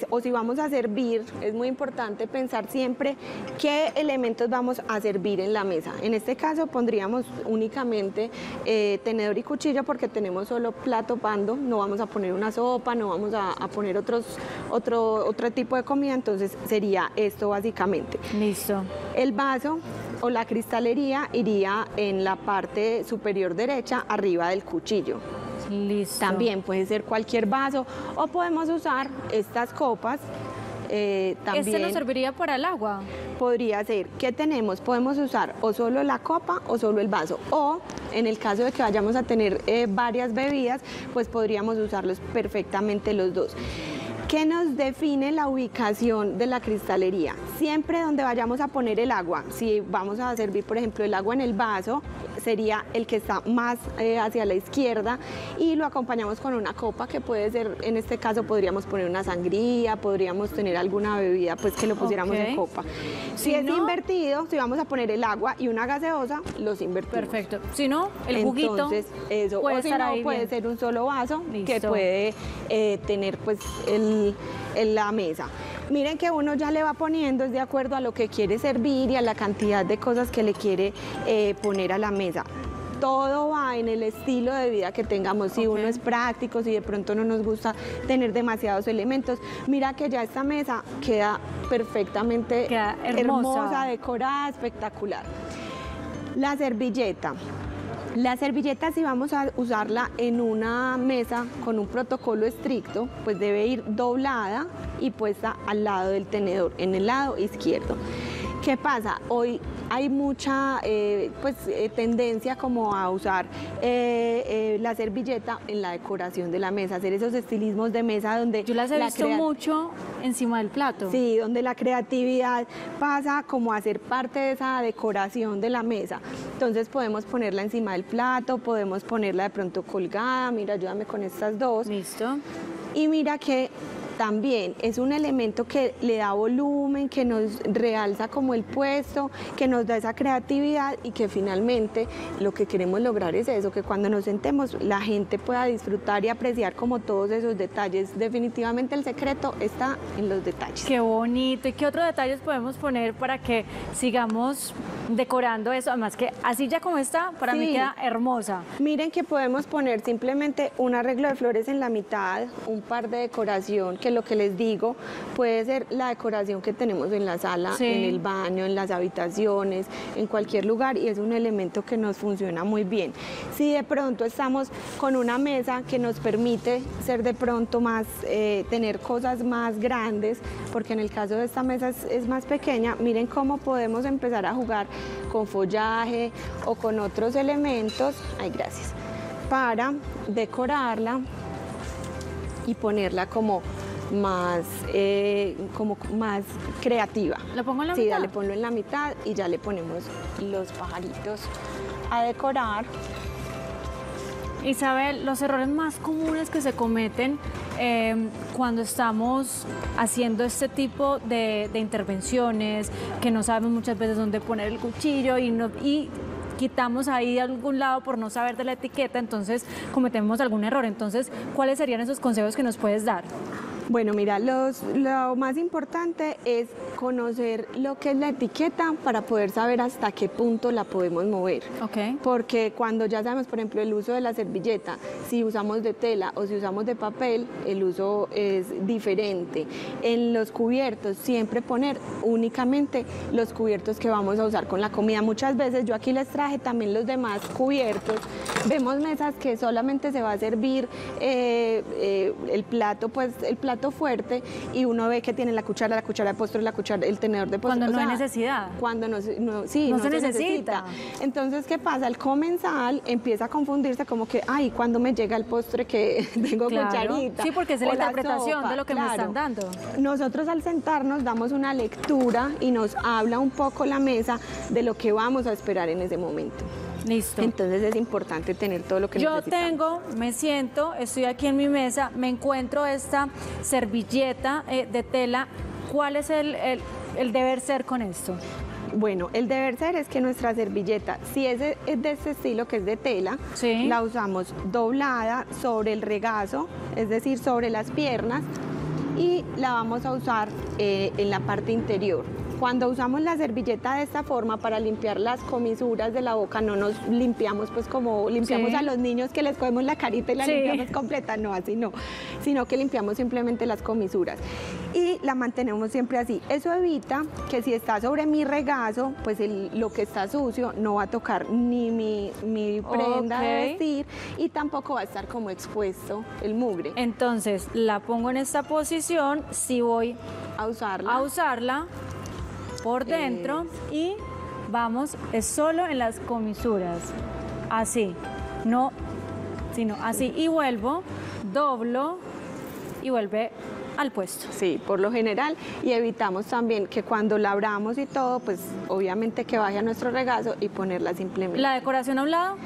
o si vamos a servir, es muy importante pensar siempre qué elementos vamos a servir en la mesa. En este caso pondríamos únicamente tenedor y cuchillo, porque tenemos solo plato pando, no vamos a poner una sopa, no vamos a poner otro tipo de comida, entonces sería esto básicamente. Listo. El vaso o la cristalería iría en la parte superior derecha, arriba del cuchillo. Listo. También puede ser cualquier vaso, o podemos usar estas copas. También ¿este nos serviría para el agua? Podría ser. ¿Qué tenemos? Podemos usar o solo la copa o solo el vaso, o en el caso de que vayamos a tener varias bebidas, pues podríamos usarlos perfectamente los dos. ¿Qué nos define la ubicación de la cristalería? Siempre donde vayamos a poner el agua, si vamos a servir, por ejemplo, el agua en el vaso, sería el que está más hacia la izquierda, y lo acompañamos con una copa que puede ser, en este caso podríamos poner una sangría, podríamos tener alguna bebida, pues que lo pusiéramos okay, en copa. Si es no, invertido, si vamos a poner el agua y una gaseosa, los invertimos. Perfecto. Si no, el juguito. Entonces, eso. Puede o si estar no, ahí puede bien, ser un solo vaso. Listo. Que puede tener pues la mesa. Miren que uno ya le va poniendo es de acuerdo a lo que quiere servir y a la cantidad de cosas que le quiere poner a la mesa. Todo va en el estilo de vida que tengamos, si uno es práctico, si de pronto no nos gusta tener demasiados elementos. Mira que ya esta mesa queda perfectamente, queda hermosa, decorada, espectacular. La servilleta. La servilleta, si vamos a usarla en una mesa con un protocolo estricto, pues debe ir doblada y puesta al lado del tenedor, en el lado izquierdo. ¿Qué pasa? Hoy hay mucha tendencia como a usar la servilleta en la decoración de la mesa, hacer esos estilismos de mesa donde... Yo las he visto mucho encima del plato. Sí, donde la creatividad pasa como a ser parte de esa decoración de la mesa. Entonces podemos ponerla encima del plato, podemos ponerla de pronto colgada, mira, ayúdame con estas dos. Listo. Y mira que también es un elemento que le da volumen, que nos realza como el puesto, que nos da esa creatividad y que finalmente lo que queremos lograr es eso, que cuando nos sentemos la gente pueda disfrutar y apreciar como todos esos detalles. Definitivamente el secreto está en los detalles. Qué bonito. ¿Y qué otros detalles podemos poner para que sigamos decorando eso? Además que así ya como está, para mí queda hermosa. Miren que podemos poner simplemente un arreglo de flores en la mitad, un par de decoración, que lo que les digo puede ser la decoración que tenemos en la sala, en el baño, en las habitaciones, en cualquier lugar, y es un elemento que nos funciona muy bien. Si de pronto estamos con una mesa que nos permite ser de pronto más, tener cosas más grandes, porque en el caso de esta mesa es más pequeña, miren cómo podemos empezar a jugar con follaje o con otros elementos, para decorarla y ponerla como más creativa. ¿Lo pongo en la mitad? Sí, dale, ponlo en la mitad y ya le ponemos los pajaritos a decorar. Isabel, los errores más comunes que se cometen cuando estamos haciendo este tipo de intervenciones, que no sabemos muchas veces dónde poner el cuchillo y quitamos ahí de algún lado por no saber de la etiqueta, entonces cometemos algún error. Entonces, ¿cuáles serían esos consejos que nos puedes dar? Bueno, mira, lo más importante es conocer lo que es la etiqueta para poder saber hasta qué punto la podemos mover. Okay. Porque cuando ya sabemos, por ejemplo, el uso de la servilleta, si usamos de tela o si usamos de papel, el uso es diferente. En los cubiertos, siempre poner únicamente los cubiertos que vamos a usar con la comida. Muchas veces, yo aquí les traje también los demás cubiertos. Vemos mesas que solamente se va a servir el plato fuerte y uno ve que tiene la cuchara de postre, la cuchara, el tenedor de postre. Cuando no hay necesidad. Cuando no se necesita. Entonces, ¿qué pasa? El comensal empieza a confundirse como que, ay, ¿cuándo me llega el postre que tengo cucharita? Sí, porque es la interpretación de lo que me están dando. Nosotros al sentarnos damos una lectura y nos habla un poco la mesa de lo que vamos a esperar en ese momento. Listo. Entonces es importante tener todo lo que necesitamos. Yo me siento, estoy aquí en mi mesa, me encuentro esta servilleta de tela. ¿Cuál es el deber ser con esto? Bueno, el deber ser es que nuestra servilleta, si es de este estilo que es de tela, la usamos doblada sobre el regazo, es decir, sobre las piernas, y la vamos a usar en la parte interior. Cuando usamos la servilleta de esta forma para limpiar las comisuras de la boca, no nos limpiamos pues como limpiamos a los niños que les cogemos la carita y la limpiamos completa, no, así no, sino que limpiamos simplemente las comisuras y la mantenemos siempre así. Eso evita que si está sobre mi regazo, pues lo que está sucio no va a tocar ni mi prenda de vestir y tampoco va a estar como expuesto el mugre. Entonces, la pongo en esta posición, si voy a usarla, por dentro y vamos, es solo en las comisuras, así, no, sino así, y vuelvo, doblo y vuelve al puesto. Sí, por lo general, y evitamos también que cuando la abramos y todo, pues obviamente que baje a nuestro regazo y ponerla simplemente. ¿La decoración a un lado?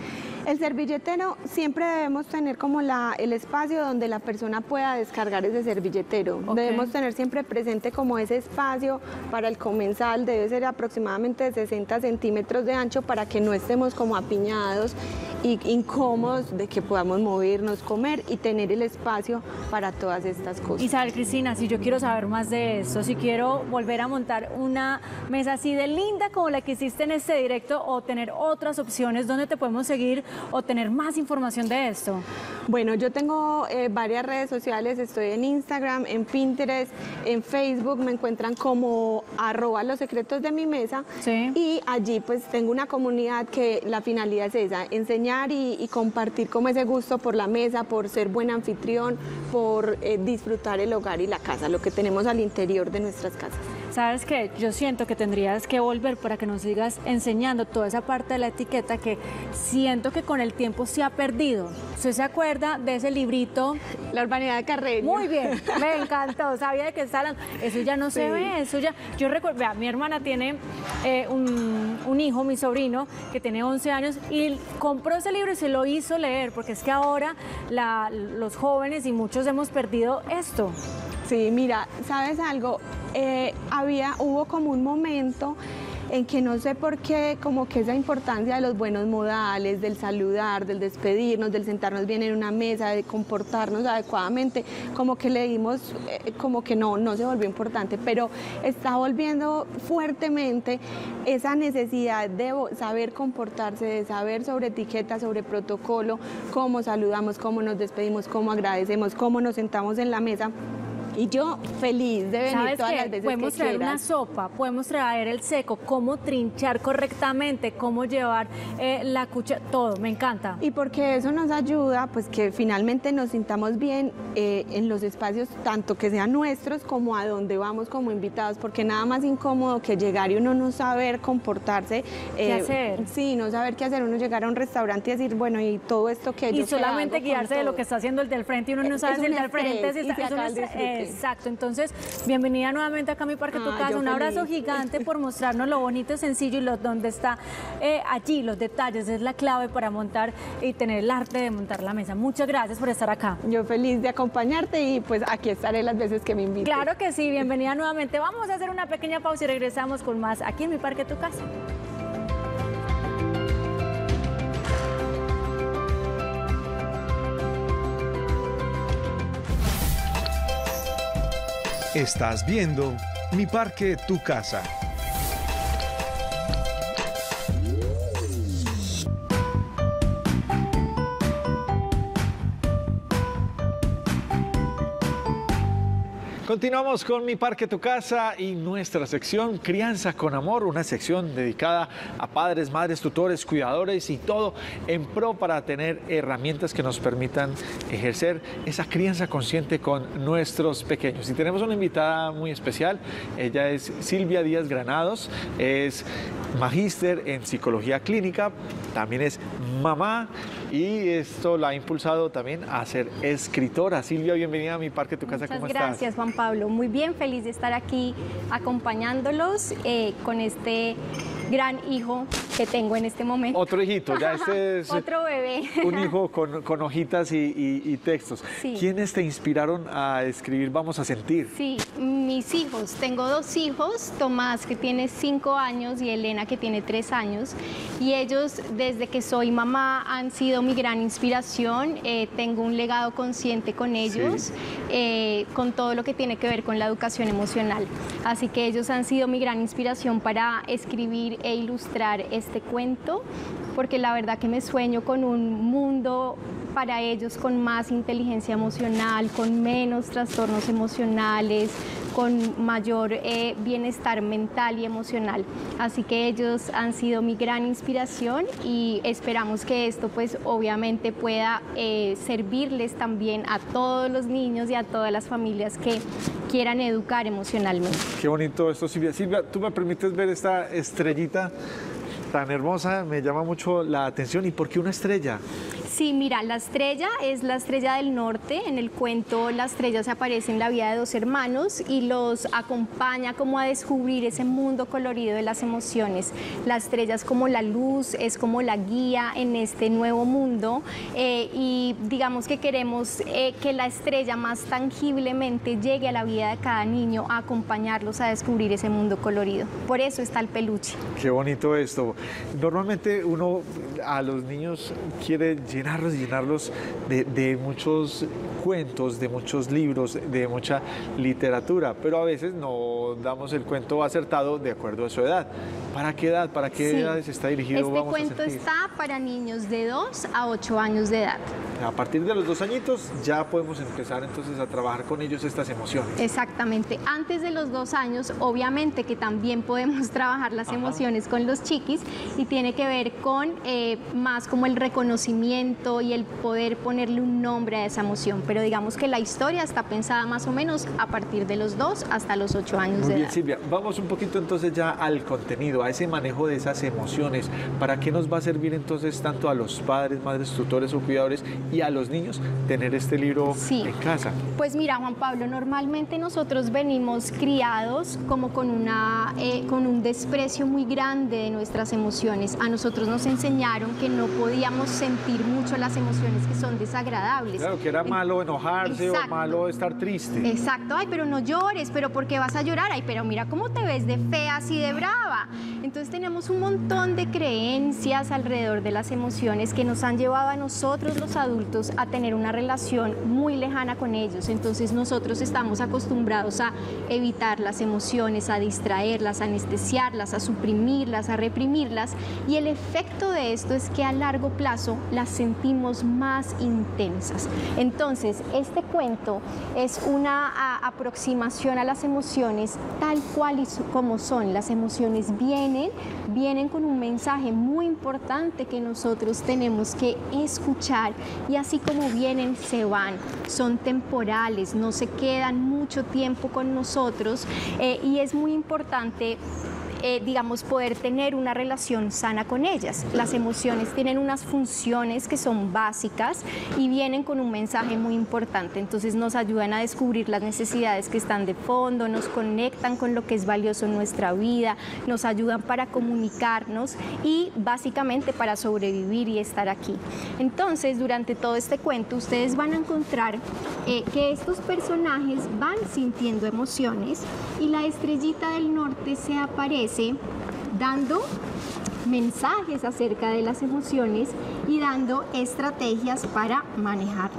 El servilletero siempre debemos tener como el espacio donde la persona pueda descargar ese servilletero. Okay. Debemos tener siempre presente como ese espacio para el comensal, debe ser aproximadamente de 60 centímetros de ancho para que no estemos como apiñados y incómodos de que podamos movernos, comer y tener el espacio para todas estas cosas. Isabel Cristina, si yo quiero saber más de esto, si quiero volver a montar una mesa así de linda como la que hiciste en este directo o tener otras opciones, ¿dónde te podemos seguir o tener más información de esto? Bueno, yo tengo varias redes sociales, estoy en Instagram, en Pinterest, en Facebook, me encuentran como @lossecretosdemimesa, sí. Y allí pues tengo una comunidad que la finalidad es esa, enseñar y compartir como ese gusto por la mesa, por ser buen anfitrión, por disfrutar el hogar y la casa, lo que tenemos al interior de nuestras casas. ¿Sabes qué? Yo siento que tendrías que volver para que nos sigas enseñando toda esa parte de la etiqueta que siento que con el tiempo se ha perdido. ¿Usted se acuerda de ese librito? La urbanidad de Carreño. Muy bien, me encantó, sabía de qué estaban. Eso ya no se ve, eso ya... Yo recuerdo, vea, mi hermana tiene un hijo, mi sobrino, que tiene 11 años y compró ese libro y se lo hizo leer, porque es que ahora los jóvenes y muchos hemos perdido esto. Sí, mira, ¿sabes algo? Hubo como un momento en que no sé por qué, como que esa importancia de los buenos modales, del saludar, del despedirnos, del sentarnos bien en una mesa, de comportarnos adecuadamente, como que le dimos, como que no se volvió importante, pero está volviendo fuertemente esa necesidad de saber comportarse, de saber sobre etiqueta, sobre protocolo, cómo saludamos, cómo nos despedimos, cómo agradecemos, cómo nos sentamos en la mesa. Y yo feliz de venir todas las veces que quieras. Podemos traer una sopa, podemos traer el seco, cómo trinchar correctamente, cómo llevar la cuchara, todo, me encanta. Y porque eso nos ayuda, pues que finalmente nos sintamos bien en los espacios, tanto que sean nuestros como a donde vamos como invitados, porque nada más incómodo que llegar y uno no saber comportarse. ¿Qué hacer? Sí, no saber qué hacer, uno llegar a un restaurante y decir, bueno, y todo esto que yo... Y solamente guiarse de lo que está haciendo el del frente y uno no sabe si el del frente es un... Exacto, entonces, bienvenida nuevamente acá a Mi Parque Tu Casa, un abrazo gigante por mostrarnos lo bonito, sencillo y donde está allí, los detalles, es la clave para montar y tener el arte de montar la mesa. Muchas gracias por estar acá. Yo feliz de acompañarte y pues aquí estaré las veces que me invites. Claro que sí, bienvenida nuevamente. Vamos a hacer una pequeña pausa y regresamos con más aquí en Mi Parque Tu Casa. Estás viendo Mi Parque Tu Casa. Continuamos con Mi Parque Tu Casa y nuestra sección Crianza con Amor, una sección dedicada a padres, madres, tutores, cuidadores y todo en pro para tener herramientas que nos permitan ejercer esa crianza consciente con nuestros pequeños. Y tenemos una invitada muy especial, ella es Silvia Díaz Granados, es magíster en psicología clínica, también es mamá y esto la ha impulsado también a ser escritora. Silvia, bienvenida a Mi Parque Tu Casa. ¿Cómo estás? Muchas gracias, Juan Pablo. Muy bien, feliz de estar aquí acompañándolos con este gran hijo que tengo en este momento. Otro hijito, ya este es otro bebé. Un hijo con hojitas y textos. Sí. ¿Quiénes te inspiraron a escribir Vamos a Sentir? Sí, mis hijos. Tengo dos hijos, Tomás que tiene 5 años y Elena que tiene 3 años. Y ellos desde que soy mamá han sido mi gran inspiración. Tengo un legado consciente con ellos, sí. Con todo lo que tiene que ver con la educación emocional. Así que ellos han sido mi gran inspiración para escribir e ilustrar este cuento, porque la verdad que me sueño con un mundo para ellos con más inteligencia emocional, con menos trastornos emocionales, con mayor bienestar mental y emocional. Así que ellos han sido mi gran inspiración y esperamos que esto pues obviamente pueda servirles también a todos los niños y a todas las familias que quieran educar emocionalmente. Qué bonito esto, Silvia. Silvia, ¿tú me permites ver esta estrellita tan hermosa? Me llama mucho la atención. ¿Y por qué una estrella? Sí, mira, la estrella es la estrella del norte. En el cuento la estrella se aparece en la vida de dos hermanos y los acompaña como a descubrir ese mundo colorido de las emociones. La estrella es como la luz, es como la guía en este nuevo mundo y digamos que queremos que la estrella más tangiblemente llegue a la vida de cada niño a acompañarlos a descubrir ese mundo colorido. Por eso está el peluche. Qué bonito esto. Normalmente uno a los niños quiere llenarlos de muchos cuentos, de muchos libros, de mucha literatura, pero a veces no damos el cuento acertado de acuerdo a su edad. ¿Para qué edad? ¿Para qué edades está dirigido? Este cuento está para niños de 2 a 8 años de edad. A partir de los 2 añitos ya podemos empezar entonces a trabajar con ellos estas emociones. Exactamente. Antes de los 2 años, obviamente que también podemos trabajar las emociones con los chiquis y tiene que ver con más como el reconocimiento y el poder ponerle un nombre a esa emoción. Pero digamos que la historia está pensada más o menos a partir de los 2 hasta los 8 años de edad. Muy bien, Silvia. Vamos un poquito entonces ya al contenido, a ese manejo de esas emociones. ¿Para qué nos va a servir entonces tanto a los padres, madres, tutores o cuidadores y a los niños tener este libro en casa? Pues mira, Juan Pablo, normalmente nosotros venimos criados como con un desprecio muy grande de nuestras emociones. A nosotros nos enseñaron que no podíamos sentir mucho las emociones que son desagradables. Claro, que era malo enojarse o malo estar triste. Exacto. Ay, pero no llores, pero ¿por qué vas a llorar? Ay, pero mira cómo te ves de fea, así de brava. Entonces tenemos un montón de creencias alrededor de las emociones que nos han llevado a nosotros los adultos a tener una relación muy lejana con ellos. Entonces nosotros estamos acostumbrados a evitar las emociones, a distraerlas, a anestesiarlas, a suprimirlas, a reprimirlas, y el efecto de esto es que a largo plazo las sentimos más intensas. Entonces este cuento es una aproximación a las emociones tal cual y como son. Las emociones vienen con un mensaje muy importante que nosotros tenemos que escuchar, y así como vienen se van, son temporales, no se quedan mucho tiempo con nosotros y es muy importante digamos, poder tener una relación sana con ellas. Las emociones tienen unas funciones que son básicas y vienen con un mensaje muy importante. Entonces nos ayudan a descubrir las necesidades que están de fondo, nos conectan con lo que es valioso en nuestra vida, nos ayudan para comunicarnos y básicamente para sobrevivir y estar aquí. Entonces, durante todo este cuento, ustedes van a encontrar que estos personajes van sintiendo emociones y la estrellita del norte se aparece dando mensajes acerca de las emociones y dando estrategias para manejarlas.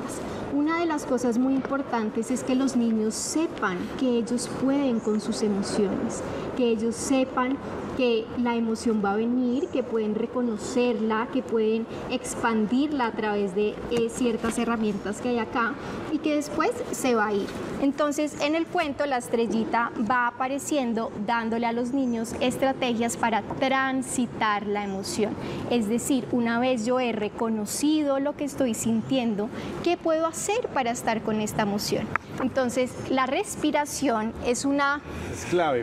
Una de las cosas muy importantes es que los niños sepan que ellos pueden con sus emociones, que ellos sepan que la emoción va a venir, que pueden reconocerla, que pueden expandirla a través de ciertas herramientas que hay acá y que después se va a ir. Entonces, en el cuento, la estrellita va apareciendo dándole a los niños estrategias para transitar la emoción. Es decir, una vez yo he reconocido lo que estoy sintiendo, ¿qué puedo hacer para estar con esta emoción? Entonces, la respiración es una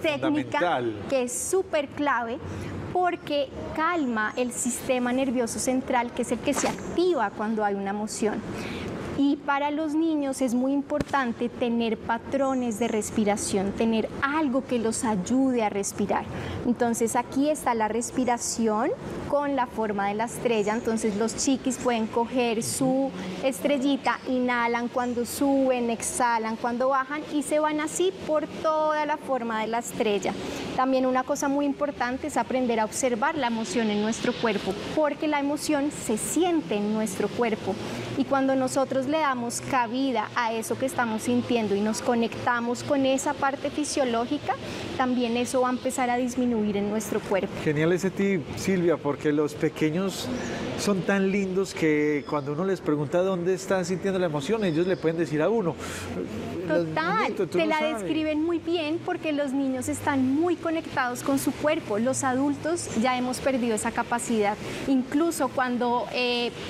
técnica que es súper clave porque calma el sistema nervioso central, que es el que se activa cuando hay una emoción. Y para los niños es muy importante tener patrones de respiración, tener algo que los ayude a respirar. Entonces aquí está la respiración con la forma de la estrella. Entonces los chiquis pueden coger su estrellita, inhalan cuando suben, exhalan cuando bajan y se van así por toda la forma de la estrella. También una cosa muy importante es aprender a observar la emoción en nuestro cuerpo, porque la emoción se siente en nuestro cuerpo. Y cuando nosotros le damos cabida a eso que estamos sintiendo y nos conectamos con esa parte fisiológica, también eso va a empezar a disminuir en nuestro cuerpo. Genial ese tip, Silvia, porque los pequeños son tan lindos que cuando uno les pregunta dónde está sintiendo la emoción, ellos le pueden decir a uno. Total, te la describen muy bien porque los niños están muy conectados con su cuerpo. Los adultos ya hemos perdido esa capacidad. Incluso cuando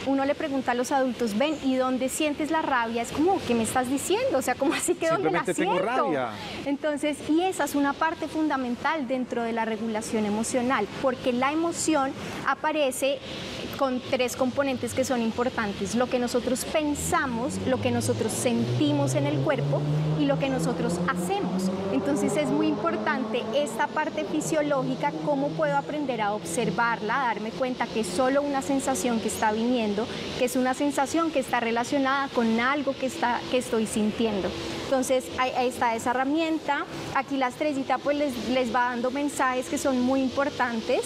uno le pregunta a los adultos, ven, ¿y dónde sientes la rabia? Es como, ¿qué me estás diciendo? O sea, ¿cómo así que dónde la siento? Simplemente tengo rabia. Entonces, y esa es una parte fundamental dentro de la regulación emocional, porque la emoción aparece con tres componentes que son importantes: lo que nosotros pensamos, lo que nosotros sentimos en el cuerpo y lo que nosotros hacemos. Entonces es muy importante esta parte fisiológica, cómo puedo aprender a observarla, a darme cuenta que es solo una sensación que está viniendo, que es una sensación que está relacionada con algo que estoy sintiendo. Entonces ahí está esa herramienta. Aquí la estrellita pues les va dando mensajes que son muy importantes,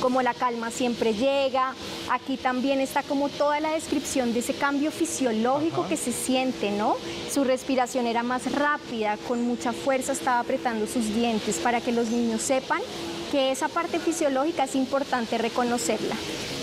como la calma siempre llega. Aquí también está como toda la descripción de ese cambio fisiológico que se siente, ¿no? Su respiración era más rápida, con mucha fuerza estaba apretando sus dientes, para que los niños sepan que esa parte fisiológica es importante reconocerla.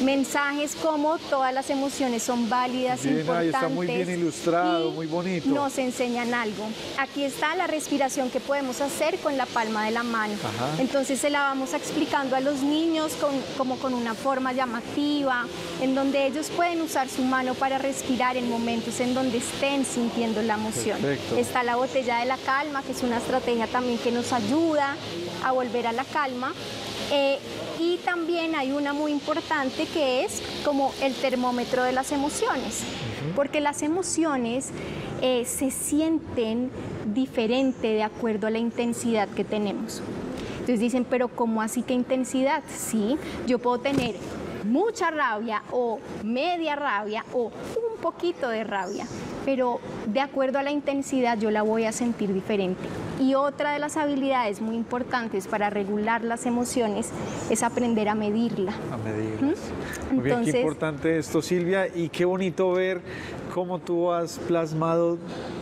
Mensajes como todas las emociones son válidas, bien, importantes. Está muy bien ilustrado, muy bonito. Nos enseñan algo. Aquí está la respiración que podemos hacer con la palma de la mano. Ajá. Entonces se la vamos explicando a los niños como con una forma llamativa, en donde ellos pueden usar su mano para respirar en momentos en donde estén sintiendo la emoción. Perfecto. Está la botella de la calma, que es una estrategia también que nos ayuda a volver a la calma. Y también hay una muy importante que es como el termómetro de las emociones, porque las emociones se sienten diferente de acuerdo a la intensidad que tenemos. Entonces dicen, pero ¿cómo así que intensidad? Sí, yo puedo tener mucha rabia o media rabia o un poquito de rabia, pero de acuerdo a la intensidad yo la voy a sentir diferente. Y otra de las habilidades muy importantes para regular las emociones es aprender a medirla. A medirla. ¿Mm? Muy bien, qué importante esto, Silvia, y qué bonito ver cómo tú has plasmado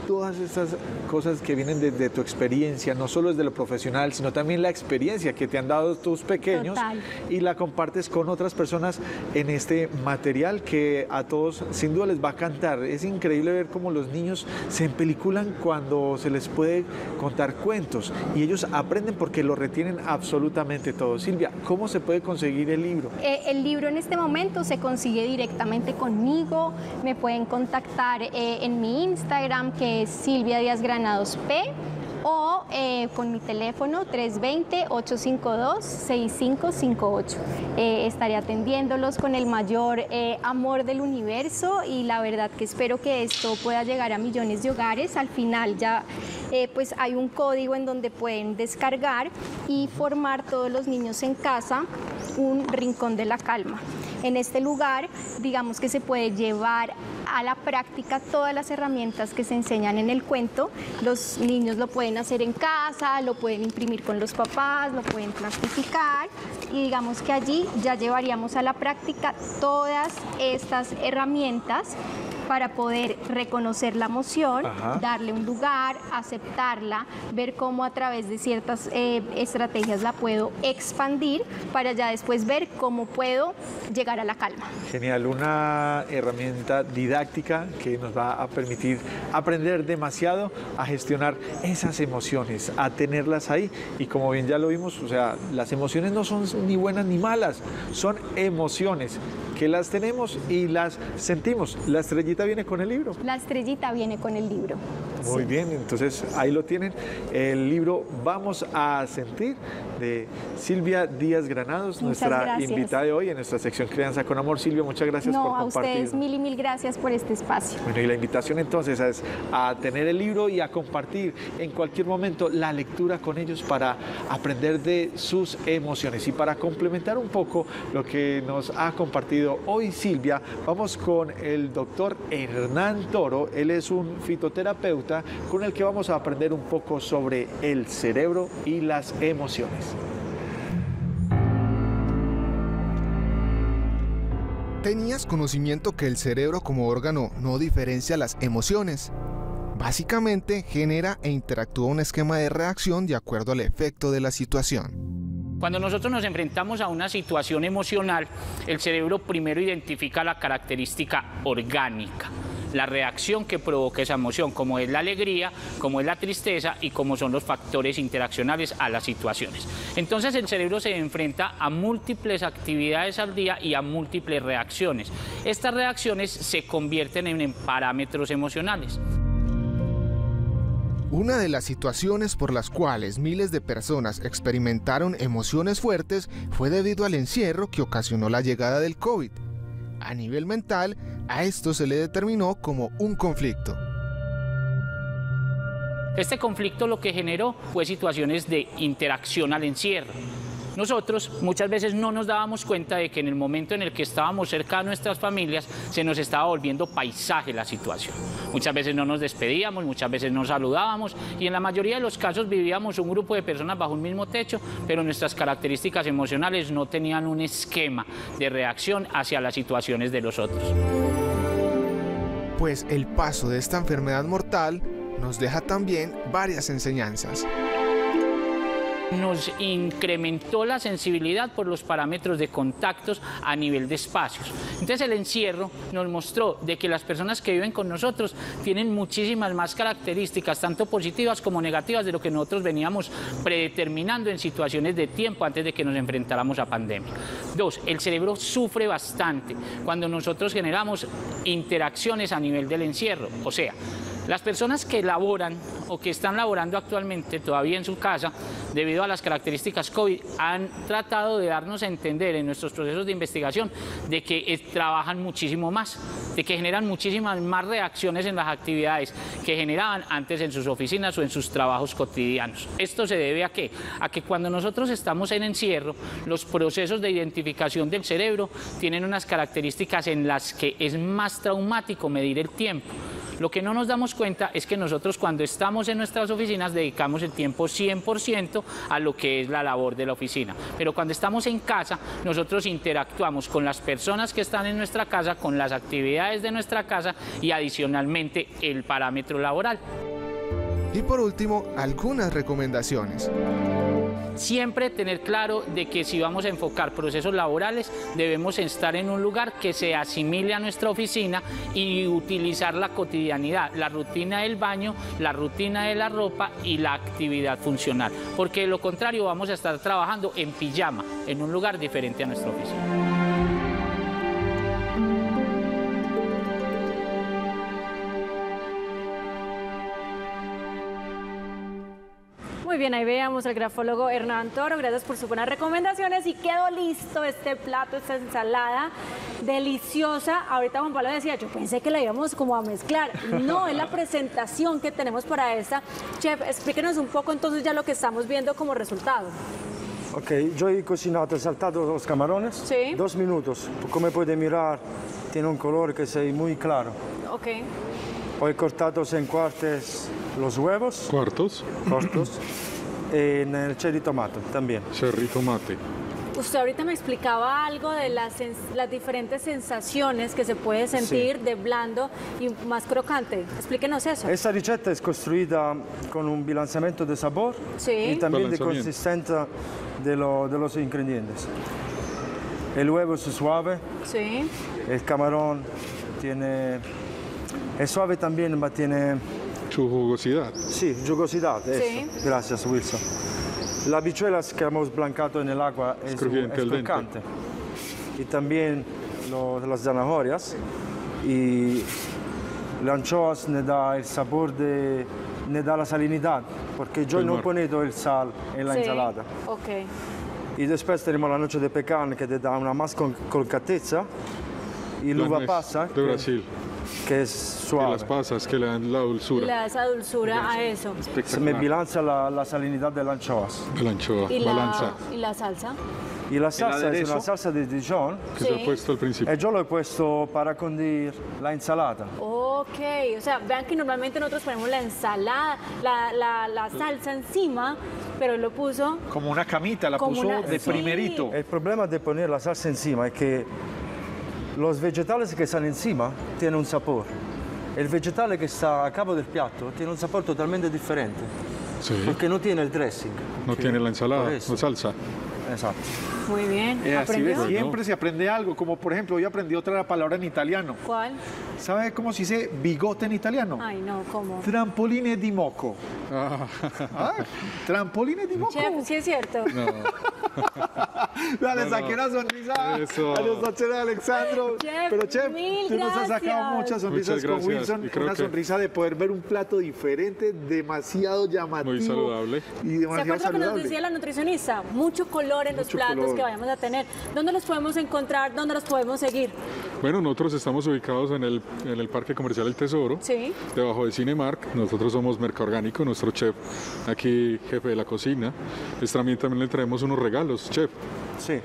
todas estas cosas que vienen desde tu experiencia, no solo desde lo profesional, sino también la experiencia que te han dado tus pequeños. Total. Y la compartes con otras personas en este material que a todos sin duda les va a cantar. Es increíble ver cómo los niños se empeliculan cuando se les puede contar cuentos y ellos aprenden porque lo retienen absolutamente todo. Silvia, ¿cómo se puede conseguir el libro? El libro en este momento se consigue directamente conmigo. Me pueden contactar en mi Instagram, que Silvia Díaz Granados P, o con mi teléfono 320-852-6558. Estaré atendiéndolos con el mayor amor del universo, y la verdad que espero que esto pueda llegar a millones de hogares. Al final ya pues hay un código en donde pueden descargar y formar todos los niños en casa un rincón de la calma. En este lugar, digamos que se puede llevar a la práctica todas las herramientas que se enseñan en el cuento. Los niños lo pueden hacer en casa, lo pueden imprimir con los papás, lo pueden plastificar, y digamos que allí ya llevaríamos a la práctica todas estas herramientas para poder reconocer la emoción, ajá, darle un lugar, aceptarla, ver cómo a través de ciertas estrategias la puedo expandir, para ya después ver cómo puedo llegar a la calma. Genial, una herramienta didáctica que nos va a permitir aprender demasiado a gestionar esas emociones, a tenerlas ahí. Y como bien ya lo vimos, o sea, las emociones no son ni buenas ni malas, son emociones que las tenemos y las sentimos. La estrellita viene con el libro. La estrellita viene con el libro. Muy sí. Bien, entonces ahí lo tienen, el libro Vamos a Sentir, de Silvia Díaz Granados, nuestra invitada de hoy en nuestra sección Crianza con Amor. Silvia, muchas gracias por compartir. A ustedes mil gracias por este espacio. Bueno, y la invitación entonces es a tener el libro y a compartir en cualquier momento la lectura con ellos para aprender de sus emociones. Y para complementar un poco lo que nos ha compartido hoy Silvia, vamos con el doctor Hernán Toro. Él es un fitoterapeuta con el que vamos a aprender un poco sobre el cerebro y las emociones. ¿Tenías conocimiento que el cerebro como órgano no diferencia las emociones? Básicamente genera e interactúa un esquema de reacción de acuerdo al efecto de la situación. Cuando nosotros nos enfrentamos a una situación emocional, el cerebro primero identifica la característica orgánica, la reacción que provoca esa emoción, como es la alegría, como es la tristeza y como son los factores interaccionales a las situaciones. Entonces el cerebro se enfrenta a múltiples actividades al día y a múltiples reacciones. Estas reacciones se convierten en parámetros emocionales. Una de las situaciones por las cuales miles de personas experimentaron emociones fuertes fue debido al encierro que ocasionó la llegada del COVID. A nivel mental, a esto se le determinó como un conflicto. Este conflicto lo que generó fue situaciones de interacción al encierro. Nosotros muchas veces no nos dábamos cuenta de que en el momento en el que estábamos cerca de nuestras familias se nos estaba volviendo paisaje la situación. Muchas veces no nos despedíamos, muchas veces no saludábamos y en la mayoría de los casos vivíamos un grupo de personas bajo un mismo techo, pero nuestras características emocionales no tenían un esquema de reacción hacia las situaciones de los otros. Pues el paso de esta enfermedad mortal nos deja también varias enseñanzas. Nos incrementó la sensibilidad por los parámetros de contactos a nivel de espacios. Entonces el encierro nos mostró de que las personas que viven con nosotros tienen muchísimas más características, tanto positivas como negativas, de lo que nosotros veníamos predeterminando en situaciones de tiempo antes de que nos enfrentáramos a pandemia. Dos, el cerebro sufre bastante cuando nosotros generamos interacciones a nivel del encierro, o sea, las personas que laboran o que están laborando actualmente todavía en su casa, debido a las características COVID, han tratado de darnos a entender en nuestros procesos de investigación de que trabajan muchísimo más, de que generan muchísimas más reacciones en las actividades que generaban antes en sus oficinas o en sus trabajos cotidianos. ¿Esto se debe a qué? A que cuando nosotros estamos en encierro, los procesos de identificación del cerebro tienen unas características en las que es más traumático medir el tiempo. Lo que no nos damos cuenta es que nosotros cuando estamos en nuestras oficinas dedicamos el tiempo 100% a lo que es la labor de la oficina. Pero cuando estamos en casa, nosotros interactuamos con las personas que están en nuestra casa, con las actividades de nuestra casa y adicionalmente el parámetro laboral. Y por último, algunas recomendaciones. Siempre tener claro de que si vamos a enfocar procesos laborales debemos estar en un lugar que se asimile a nuestra oficina y utilizar la cotidianidad, la rutina del baño, la rutina de la ropa y la actividad funcional, porque de lo contrario vamos a estar trabajando en pijama, en un lugar diferente a nuestra oficina. Muy bien, ahí veamos al grafólogo Hernán Toro, gracias por sus buenas recomendaciones y quedó listo este plato, esta ensalada deliciosa. Ahorita Juan Pablo decía, yo pensé que la íbamos como a mezclar, no, es la presentación que tenemos para esta. Chef, explíquenos un poco entonces ya lo que estamos viendo como resultado. Ok, yo he cocinado, saltado los camarones, ¿sí? 2 minutos, como puede mirar, tiene un color que es muy claro. Ok. Hoy cortados en cuartos los huevos. Cuartos. En el cherry tomate también. Cherry tomate. Usted ahorita me explicaba algo de las diferentes sensaciones que se puede sentir, sí, de blando y más crocante. Explíquenos eso. Esta receta es construida con un balanceamiento de sabor, sí, y también de consistencia de los ingredientes. El huevo es suave. Sí. El camarón tiene... Es suave también, pero tiene... Su jugosidad. Sí, jugosidad, sí. Eso. Gracias, Wilson. La habichuela que hemos blancado en el agua es crocante. Y también las zanahorias. Y la anchoas le da el sabor, le da la salinidad, porque yo no he puesto el sal en la, sí, ensalada. Okay. Y después tenemos la noche de pecan, que te da una más colcateza. Y la uva pasa. De Brasil. Que es suave. Y las pasas que le dan la dulzura. Le da esa dulzura a eso. Se me bilancia la salinidad de las anchoas. De la anchoa, balanza. ¿Y la salsa? Y la salsa es una salsa de Dijon. Que se ha puesto al principio. Y yo lo he puesto para condir la ensalada. Ok, o sea, vean que normalmente nosotros ponemos la ensalada, la salsa encima, pero él lo puso... Como una camita, la puso de primerito. El problema de poner la salsa encima es que los vegetales que están encima tienen un sabor. El vegetal que está a capo del plato tiene un sabor totalmente diferente. Sí. Porque no tiene el dressing. No tiene la ensalada, la salsa. Exacto. Muy bien. Así ves, siempre se aprende algo. Como por ejemplo, hoy aprendí otra palabra en italiano. ¿Cuál? ¿Sabe cómo se dice bigote en italiano? Ay, no, ¿cómo? Trampoline di moco. Ah, trampoline di moco. Chef, sí es cierto. No. Dale, no, saqué una sonrisa eso. A los noches de Alejandro. Chef, pero chef, tú nos has sacado muchas sonrisas con Wilson. Una sonrisa de poder ver un plato diferente, demasiado llamativo. Muy saludable. Y demasiado saludable. ¿Se acuerda lo que nos decía la nutricionista? Mucho color en los platos que vayamos a tener. ¿Dónde los podemos encontrar? ¿Dónde los podemos seguir? Bueno, nosotros estamos ubicados en el Parque Comercial El Tesoro, sí, debajo de Cinemark. Nosotros somos Merca Orgánico, nuestro chef aquí, jefe de la cocina. También le traemos unos regalos, chef. Sí.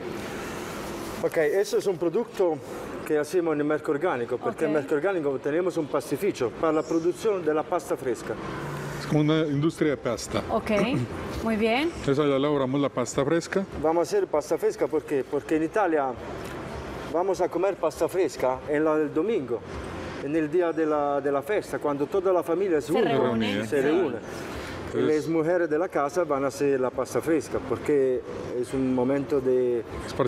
Ok, eso es un producto que hacemos en Merca Orgánico, porque en Merca Orgánico tenemos un pastificio para la producción de la pasta fresca. Es como una industria de pasta. Ok, muy bien. Entonces allá elaboramos la pasta fresca. Vamos a hacer pasta fresca, ¿por qué? Porque en Italia vamos a comer pasta fresca en la del domingo, en el día de la fiesta, cuando toda la familia se reúne. Las mujeres de la casa van a hacer la pasta fresca porque es un momento de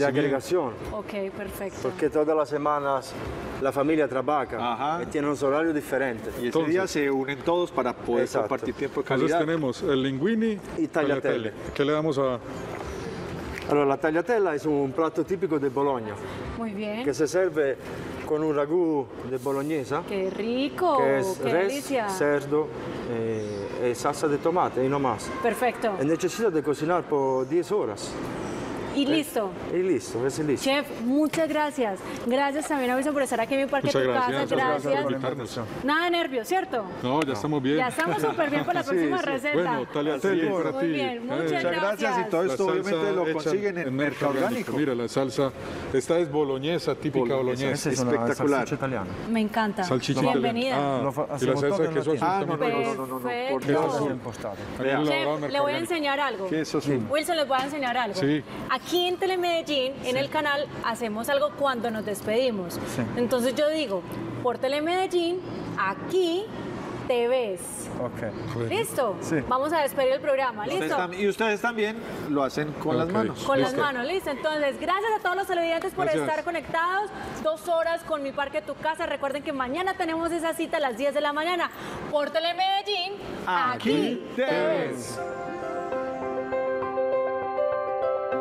agregación. Ok, perfecto. Porque todas las semanas la familia trabaja. Ajá. Y tiene un horario diferente. Y ese día se unen todos para poder compartir tiempo de calidad. Entonces tenemos el linguini y tagliatelle. ¿Qué le damos a...? Allora, la tagliatella es un plato típico de Bologna. Muy bien. Que se sirve con un ragù de bolognesa. ¡Qué rico! Que es res, cerdo y salsa de tomate y no más. Perfecto. Es necesario de cocinar por 10 horas. Y listo. Y listo, es listo. Chef, muchas gracias. Gracias también a Wilson por estar aquí en Mi Parque Tu Casa. Gracias. Nada de nervios, ¿cierto? No, ya estamos bien. Ya estamos súper bien para la próxima receta. Bueno, tagliatelle para ti. Muy bien, muchas gracias. Y todo esto obviamente lo consiguen en Merca Orgánico. Mira, la salsa, esta es boloñesa, típica boloñesa. Espectacular. Me encanta. Bienvenida. Y la salsa de queso azul también. No. Chef, le voy a enseñar algo. Wilson, les voy a enseñar algo. Sí. Aquí en Telemedellín, en el canal, hacemos algo cuando nos despedimos. Sí. Entonces yo digo, por Telemedellín, aquí te ves. Ok. ¿Listo? Sí. Vamos a despedir el programa, ¿listo? Ustedes también lo hacen con las manos. Con las manos, ¿listo? Entonces, gracias a todos los televidentes por estar conectados. 2 horas con Mi Parque Tu Casa. Recuerden que mañana tenemos esa cita a las 10 de la mañana. Por Telemedellín, aquí te ves.